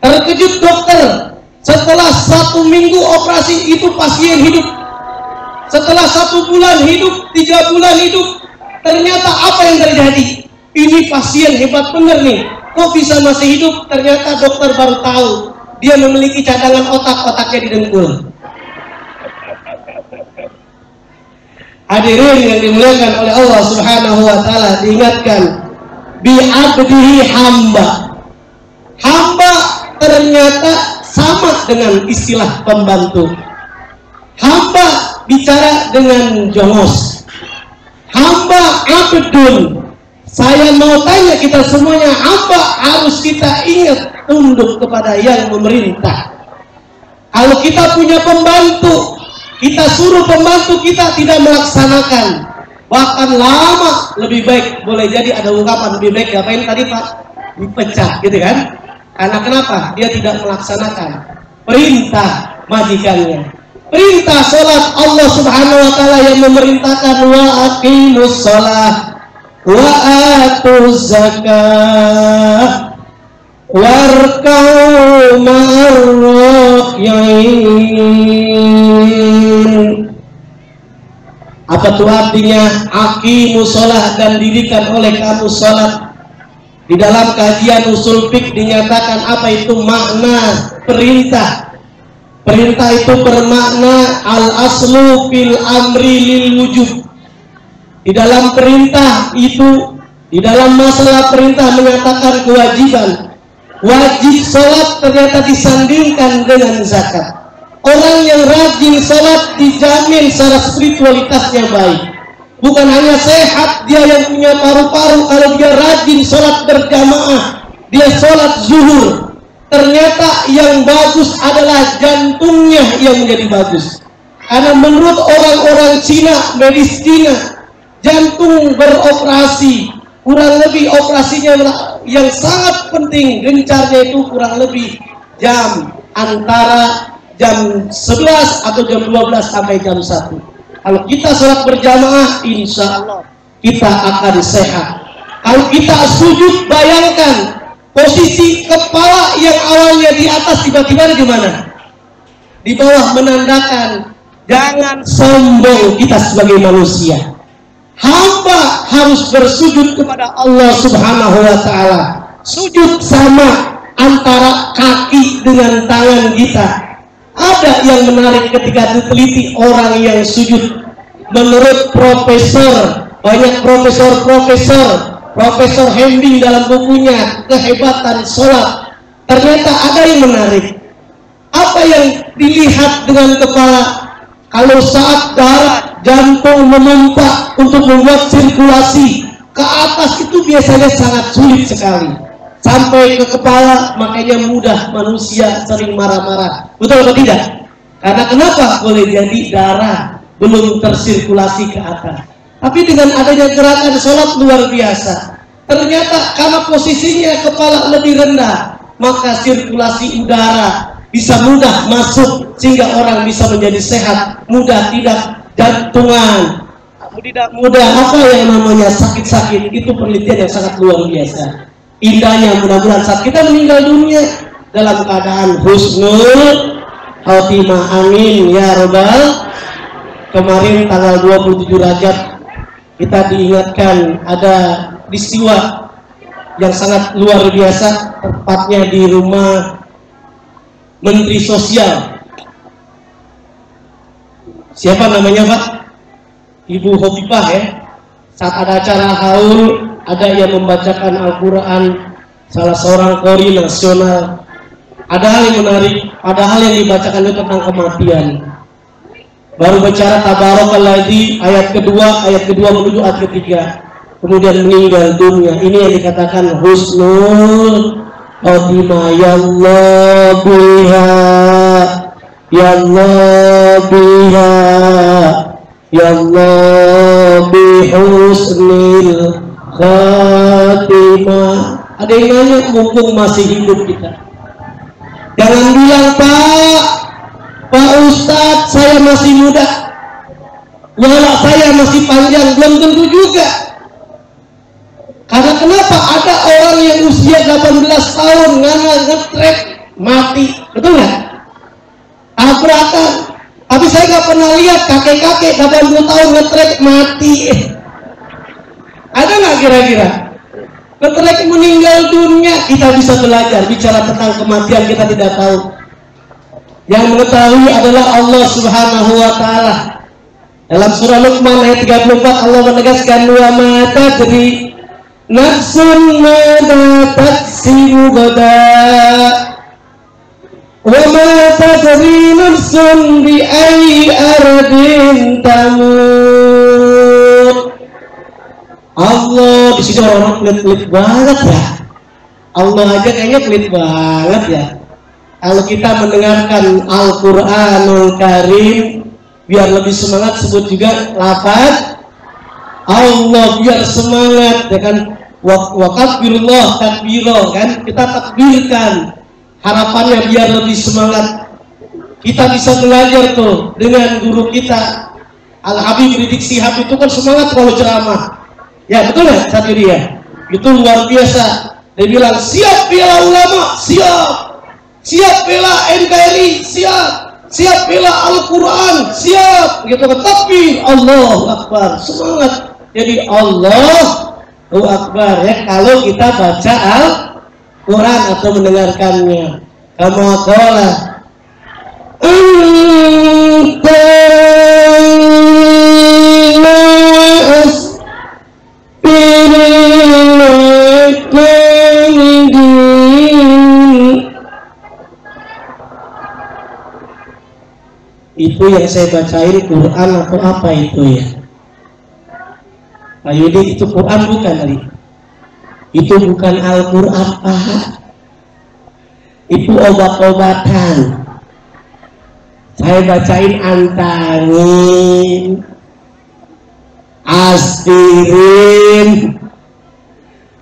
Terkejut dokter, setelah 1 minggu operasi itu pasien hidup. Setelah 1 bulan hidup, 3 bulan hidup. Ternyata apa yang terjadi? Ini pasien hebat bener nih, kok bisa masih hidup? Ternyata dokter baru tahu dia memiliki cadangan otak-otaknya di dengkul. Hadirin yang dimuliakan oleh Allah Subhanahu wa taala, diingatkan bi'abdihi, hamba. Hamba ternyata sama dengan istilah pembantu. Hamba bicara dengan jongos. Hamba abdun. Saya mau tanya kita semuanya, apa harus kita ingat? Tunduk kepada yang memerintah. Kalau kita punya pembantu, kita suruh pembantu kita tidak melaksanakan, bahkan lama, lebih baik, boleh jadi ada ungkapan lebih baik ngapain tadi Pak? Dipecat gitu kan? Karena kenapa? Dia tidak melaksanakan perintah majikannya. Perintah sholat Allah Subhanahu wa ta'ala yang memerintahkan wa aqimus sholat wa atuz zakah warka'u ma'arraki'in. Apa itu artinya? Aqimus sholat, dan dirikan oleh kamu sholat. Di dalam kajian usul fiqh dinyatakan apa itu makna perintah. Perintah itu bermakna al-aslu fil amri lil wujub. Di dalam perintah itu, di dalam masalah perintah menyatakan kewajiban. Wajib sholat ternyata disandingkan dengan zakat. Orang yang rajin sholat dijamin secara spiritualitasnya baik. Bukan hanya sehat, dia yang punya paru-paru. Kalau dia rajin sholat berjamaah, dia sholat zuhur, ternyata yang bagus adalah jantungnya yang menjadi bagus. Karena menurut orang-orang Cina, medis Cina, jantung beroperasi, kurang lebih operasinya yang sangat penting, gencarnya itu kurang lebih jam antara jam 11 atau jam 12 sampai jam 1. Kalau kita sholat berjamaah, insya Allah kita akan sehat. Kalau kita sujud, bayangkan posisi kepala yang awalnya di atas tiba-tiba di mana? Di bawah, menandakan jangan sombong kita sebagai manusia. Hamba harus bersujud kepada Allah Subhanahu wa ta'ala. Sujud sama antara kaki dengan tangan kita. Ada yang menarik ketika diteliti orang yang sujud. Menurut profesor, banyak profesor, Profesor Hembing dalam bukunya Kehebatan Sholat, ternyata ada yang menarik. Apa yang dilihat dengan kepala? Kalau saat darah jantung memompa untuk membuat sirkulasi ke atas itu biasanya sangat sulit sekali. Sampai ke kepala, makanya mudah manusia sering marah-marah. Betul atau tidak? Karena kenapa? Boleh jadi darah belum tersirkulasi ke atas. Tapi dengan adanya gerakan sholat luar biasa, ternyata karena posisinya kepala lebih rendah, maka sirkulasi udara bisa mudah masuk, sehingga orang bisa menjadi sehat, mudah tidak jantungan, tidak mudah apa yang namanya sakit-sakit. Itu penelitian yang sangat luar biasa. Indahnya, mudah-mudahan saat kita meninggal dunia dalam keadaan husnul khotimah, amin ya rabbal. Kemarin tanggal 27 Rajab kita diingatkan ada peristiwa yang sangat luar biasa, tepatnya di rumah Menteri Sosial. Siapa namanya Pak? Ibu Khofifah ya. Saat ada acara haul, ada yang membacakan Al-Quran, salah seorang qori nasional. Ada hal yang menarik, padahal yang dibacakan itu tentang kematian. baru bicara tabarakalladzi ayat kedua menuju ayat ketiga, kemudian meninggal dunia. Ini yang dikatakan husnul khotimah. Ya Allah biha ya Allah bihusnil khotimah. Ada yang nanya, mumpung masih hidup kita, jangan bilang Pak Ustadz saya masih muda, nyala saya masih panjang. Belum tentu juga. Karena kenapa? Ada orang yang usia 18 tahun ngetrek mati, betul nggak? Tabrakan. Tapi saya nggak pernah lihat kakek-kakek 80 tahun ngetrek mati. Ada nggak kira-kira? Ketika meninggal dunia, kita bisa belajar bicara tentang kematian, kita tidak tahu. Yang mengetahui adalah Allah Subhanahu wa taala. Dalam surah Luqman ayat 34 Allah menegaskan wa ma tadri nafsun ma taksibu gada wa ma tadri nafsun bi ayyi ardin tamut. Allah, di sini orang pelit-pelit banget ya. Allah aja kayaknya pelit banget ya. Kalau kita mendengarkan Al-Qur'anul Karim, biar lebih semangat sebut juga lafaz Allah biar semangat, ya kan? Wa takbirullah takbira, kan? Kita takbirkan. Harapannya biar lebih semangat. Kita bisa belajar tuh dengan guru kita Al-Habib Rizik Syihab, itu kan semangat kalau ceramah. Ya betul nggak satu dia? Itu luar biasa. Dia bilang siap bela ulama, siap, siap bela NKRI, siap, siap bela Al-Quran, siap. Gitu kan? Tapi Allahu Akbar, semangat. Jadi Allahu Akbar ya kalau kita baca Al-Quran atau mendengarkannya. Kama qala itu yang saya bacain Quran atau apa itu ya? Pak Yudi, itu Quran bukan Ali? Itu bukan Al-Quran Pak. Itu obat-obatan. Saya bacain antarin, aspirin,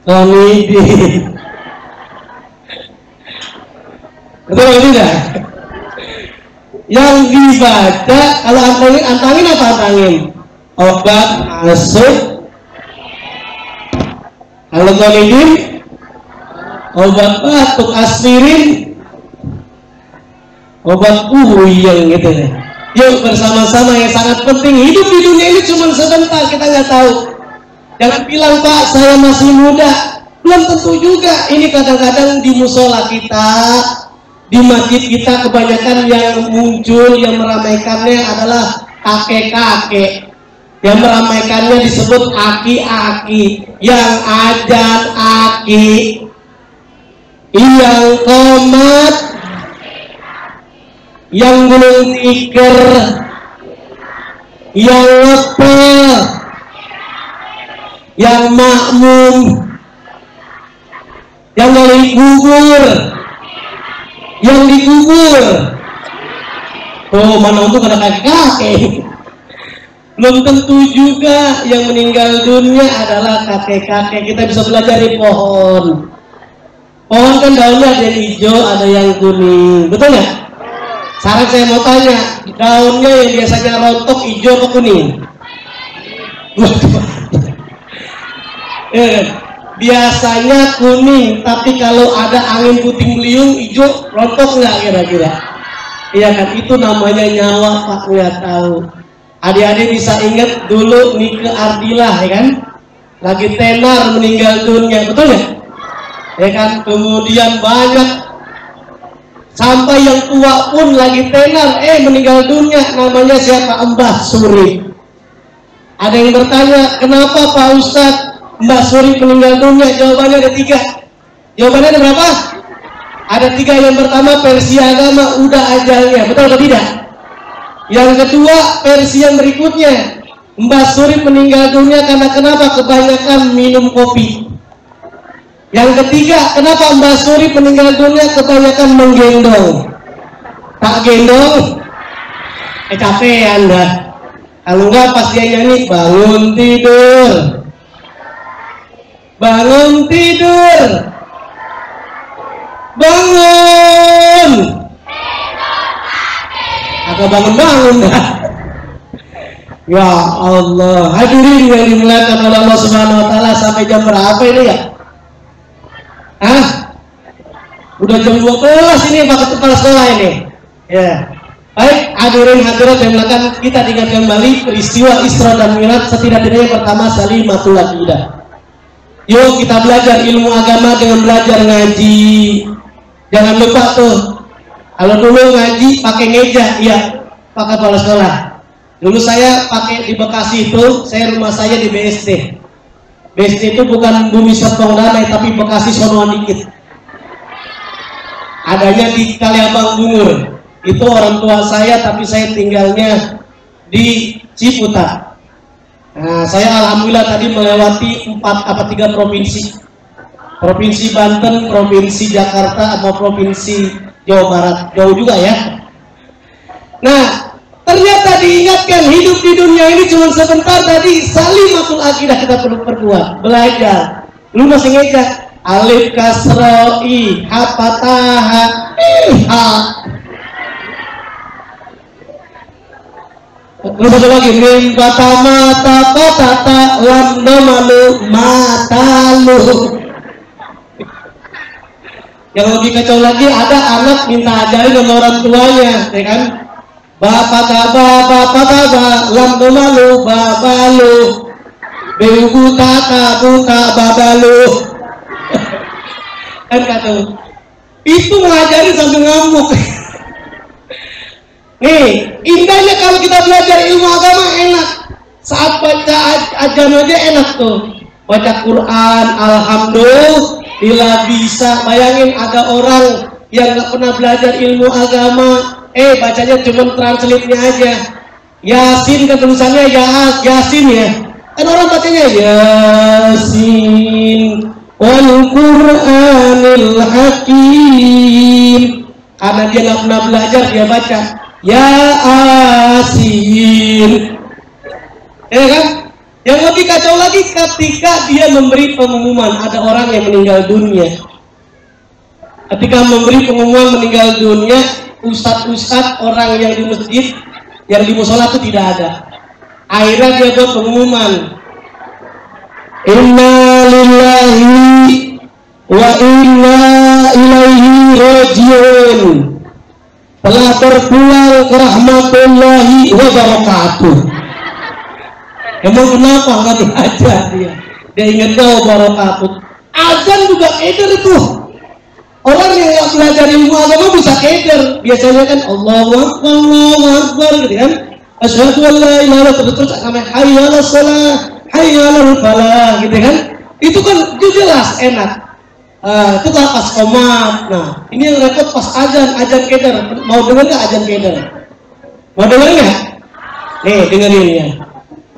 konidin. Betul tidak? Yang dibaca kalau antangin apa antangin? Obat masuk. Kalau konidin obat batuk, aspirin obat uyang gitu ya. Yuk bersama-sama yang sangat penting. Hidup di dunia ini cuma sebentar, kita nggak tahu. Jangan bilang Pak saya masih muda. Belum tentu juga. Ini kadang-kadang di musola kita, di masjid kita, kebanyakan yang muncul, yang meramaikannya adalah kakek-kakek. Yang meramaikannya disebut aki-aki, yang ajan aki, yang komat, yang gulung tikar, yang lepel, yang makmum, yang dari gugur, yang dikubur. Oh, mana untuk ada kakek-kakek. Belum tentu juga yang meninggal dunia adalah kakek-kakek. Kita bisa belajar di pohon. Pohon kan daunnya ada yang hijau, ada yang kuning, betul nggak? Sekarang saya mau tanya, daunnya yang biasanya rontok hijau atau kuning? Biasanya kuning, tapi kalau ada angin puting beliung hijau, rontok nggak kira-kira? Iya kan, itu namanya nyawa Pak, nggak tahu. Adik-adik bisa ingat dulu Nike Ardilah ya kan, lagi tenar meninggal dunia, betul ya? Ya kan, kemudian banyak sampai yang tua pun lagi tenar, meninggal dunia. Namanya siapa? Mbah Suri. Ada yang bertanya, kenapa Pak Ustadz Mbah Suri meninggal dunia? Jawabannya ada tiga. Jawabannya ada berapa? Ada tiga. Yang pertama, versi agama udah ajalnya, betul atau tidak? Yang kedua, versi yang berikutnya, Mbah Suri meninggal dunia karena kenapa? Kebanyakan minum kopi. Yang ketiga, kenapa Mbah Suri meninggal dunia? Kebanyakan menggendong. Tak gendong, capek Anda. Kalau enggak pas dia nyanyi, bangun tidur, bangun tidur, bangun. Agak bangun-bangun. Ya Allah, hadirin yang dimuliakan oleh Allah Subhanahu wa taala, sampai jam berapa ini ya? Hah? Udah jam 12 ini Pak Kepala Sekolah ini. Ya. Baik, hadirin hadirat yang dimuliakan, kita ingat kembali peristiwa Isra dan Mi'raj, setidak-tidaknya pertama salimatul aqidah. Yuk kita belajar ilmu agama dengan belajar ngaji. Jangan lupa tuh, kalau dulu ngaji pakai ngeja, ya Pak Kepala Sekolah. Dulu saya pakai di Bekasi itu, rumah saya di BSD. BSD itu bukan Bumi Serpong Damai, tapi Bekasi sonoan dikit. Adanya di Kaliabang Bungur. Itu orang tua saya, tapi saya tinggalnya di Ciputat. Nah, saya alhamdulillah tadi melewati 3 provinsi. Provinsi Banten, Provinsi Jakarta, atau Provinsi Jawa Barat. Jauh juga ya. Nah, ternyata diingatkan hidup di dunia ini cuma sebentar. Tadi salimatul aqidah kita perlu perkuat. Belajar. Lu masih ngejak. Alif kasra i ha fataha i ha. Lu satu lagi. Mim bata mata patata lam namalu matalu. Yang lebih kacau lagi, ada anak minta ajarin sama orang tuanya, ya kan? Bapak taba, lampu malu, babalu, bebu tata, buka babalu. Kan kata, itu mengajari sambil ngamuk. Nih, indahnya kalau kita belajar ilmu agama enak. Saat baca ajan aja enak tuh. Baca Quran, alhamdulillah. Bila bisa, bayangin ada orang yang gak pernah belajar ilmu agama, bacanya cuma translate-nya aja. Yasin kan tulisannya Yasin ya. Kan orang bacanya Yasin wal Qur'anil Hakim. Karena dia gak pernah belajar, dia baca Yasin. Ya kan? Yang lebih kacau lagi ketika dia memberi pengumuman ada orang yang meninggal dunia. Ketika memberi pengumuman meninggal dunia, ustadz-ustadz orang yang di masjid, yang di musola itu tidak ada. Akhirnya dia buat pengumuman. Inna lillahi wa inna ilaihi rajiun. Telah berpulang ke rahmatullahi wa barakatuh. Emang kenapa nggak diajar dia? Dia ingat tahu barakatuh. Azan juga keder itu. Orang yang nggak belajar ilmu agama bisa keder. Biasanya kan Allahu Akbar gitu kan. Asyhadu an la ilaha illallah terus sampai hayya 'alas shalah, hayya 'alal falah gitu kan. Itu kan jelas enak. Itu kan pas qomat. Nah, ini yang repot pas azan keder. Mau dengar nggak azan keder? Mau dengar nggak? Nih, dengerin ya.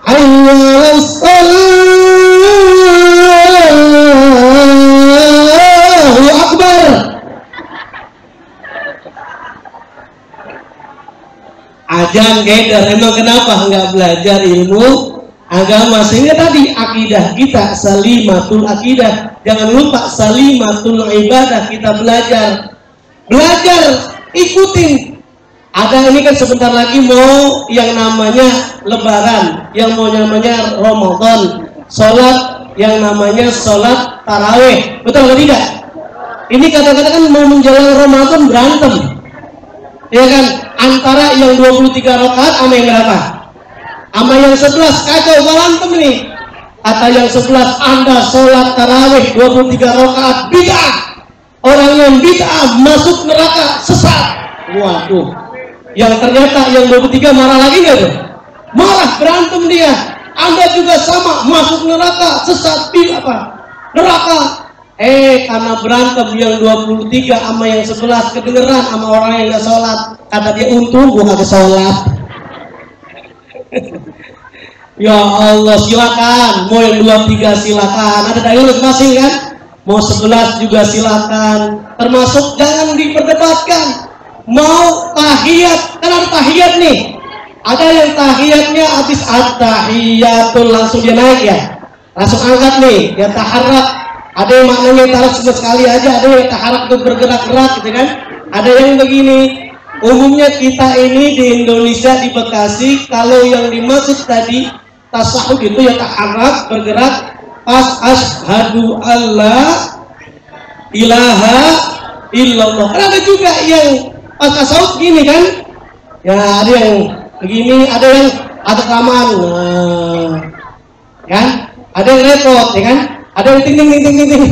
Hayya 'alas-shalah, Allahu Akbar. Ajan keder, emang kenapa nggak belajar ilmu agama? Sehingga tadi akidah kita salimatul akidah. Jangan lupa salimatul ibadah, kita belajar ikutin. Ada ini kan sebentar lagi mau yang namanya lebaran, yang mau namanya Ramadan, sholat yang namanya sholat taraweh, betul atau tidak? Ini kadang-kadang kan mau menjelang Ramadan berantem, ya kan? Antara yang 23 rakaat sama yang berapa? Sama yang 11, kacau berantem nih. Kata yang 11, Anda sholat taraweh 23 rakaat bid'ah. Orang yang bid'ah masuk neraka sesat. Waduh. Yang ternyata yang 23 marah lagi nggak tuh? Marah, berantem dia. Anda juga sama, masuk neraka, sesat, apa? Neraka. Karena berantem yang 23 sama yang 11 kedengeran sama orang yang nggak sholat. Kata dia untung, gua nggak sholat. Ya Allah, silakan. Mau yang 2, 3 silakan. Ada dayulus masih kan? Mau 11 juga silakan. Termasuk jangan diperdebatkan. Mau tahiyat, kan ada tahiyat nih. Ada yang tahiyatnya habis at-tahiyatul langsung dia naik ya. Langsung angkat nih, dia taharrak. Ada yang maknanya taruh sekali aja, ada yang taharrak itu bergerak-gerak gitu kan. Ada yang begini. Umumnya kita ini di Indonesia, di Bekasi, kalau yang di masjid tadi tasawuf itu ya taharrak bergerak pas asyhadu alla ilaha illallah. Kan ada juga yang pas tasawuf gini kan. Ya ada yang begini, ada yang atakaman. Nah, kan? Ada yang repot ya kan? Ada yang ting-ting-ting-ting.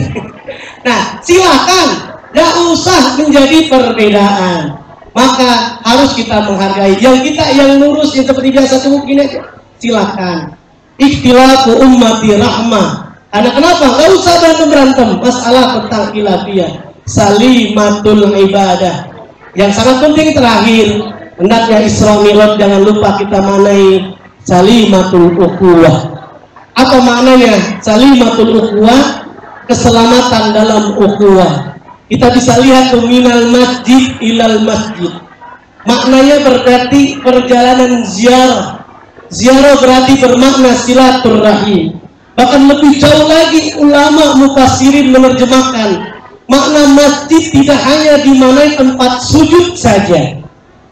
Nah, silahkan, tidak usah menjadi perbedaan. Maka harus kita menghargai. Yang kita yang lurus, yang seperti biasa cukup gini aja. Silahkan. Ikhtilafu ummati rahmah. Karena kenapa? Gak usah berantem-berantem. Masalah tentang khilafiyah. Salimatul ibadah. Yang sangat penting terakhir, hendaknya Isra Mi'raj jangan lupa kita manai salimatul ukhuwah. Apa maknanya? Salimatul ukhuwah, keselamatan dalam ukhuwah. Kita bisa lihat minal masjid ilal masjid. Maknanya berarti perjalanan ziarah. Ziarah berarti bermakna silaturahim. Bahkan lebih jauh lagi ulama mufassirin menerjemahkan makna masjid tidak hanya di mana tempat sujud saja.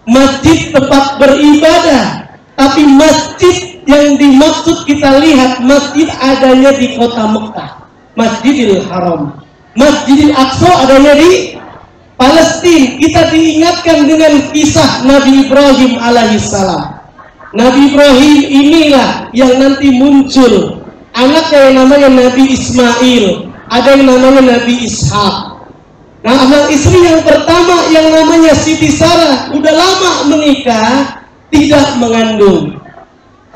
Masjid tempat beribadah, tapi masjid yang dimaksud kita lihat masjid adanya di kota Mekah, Masjidil Haram. Masjidil Aqsa adanya di Palestin. Kita diingatkan dengan kisah Nabi Ibrahim alaihissalam. Nabi Ibrahim inilah yang nanti muncul anaknya yang namanya Nabi Ismail, ada yang namanya Nabi Ishaq. Nah, anak istri yang pertama yang namanya Siti Sarah udah lama menikah tidak mengandung.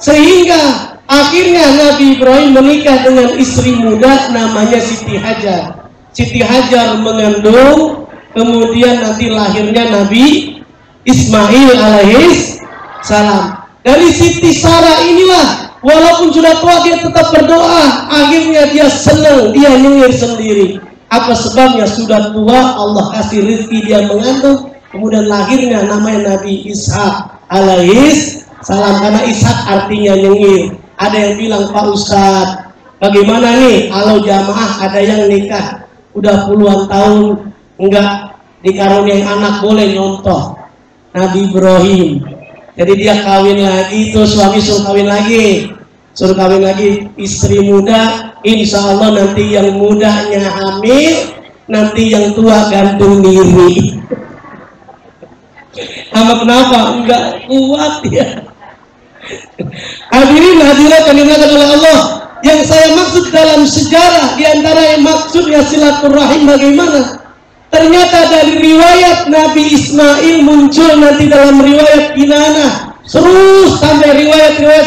Sehingga akhirnya Nabi Ibrahim menikah dengan istri muda namanya Siti Hajar. Siti Hajar mengandung, kemudian nanti lahirnya Nabi Ismail alaihissalam. Dari Siti Sarah inilah, walaupun sudah tua dia tetap berdoa. Akhirnya dia senang, dia nyengir sendiri. Apa sebabnya? Sudah tua Allah kasih rezeki dia mengandung, kemudian lahirnya namanya Nabi Ishaq alaihis salam. Karena Ishak artinya nyengir. Ada yang bilang, Pak Ustadz, bagaimana nih kalau jamaah ada yang nikah udah puluhan tahun enggak dikaruniai anak, boleh nyontoh Nabi Ibrahim. Jadi dia kawin lagi, itu suami suruh kawin lagi, suruh kawin lagi istri muda. Insya Allah nanti yang mudanya hamil, nanti yang tua gantung diri. Sama kenapa? Enggak kuat ya. Hadirin hadirat yang dimuliakan oleh Allah, yang saya maksud dalam sejarah diantara yang maksudnya silaturahim bagaimana? Ternyata dari riwayat Nabi Ismail muncul nanti dalam riwayat Kinanah, terus sampai riwayat-riwayat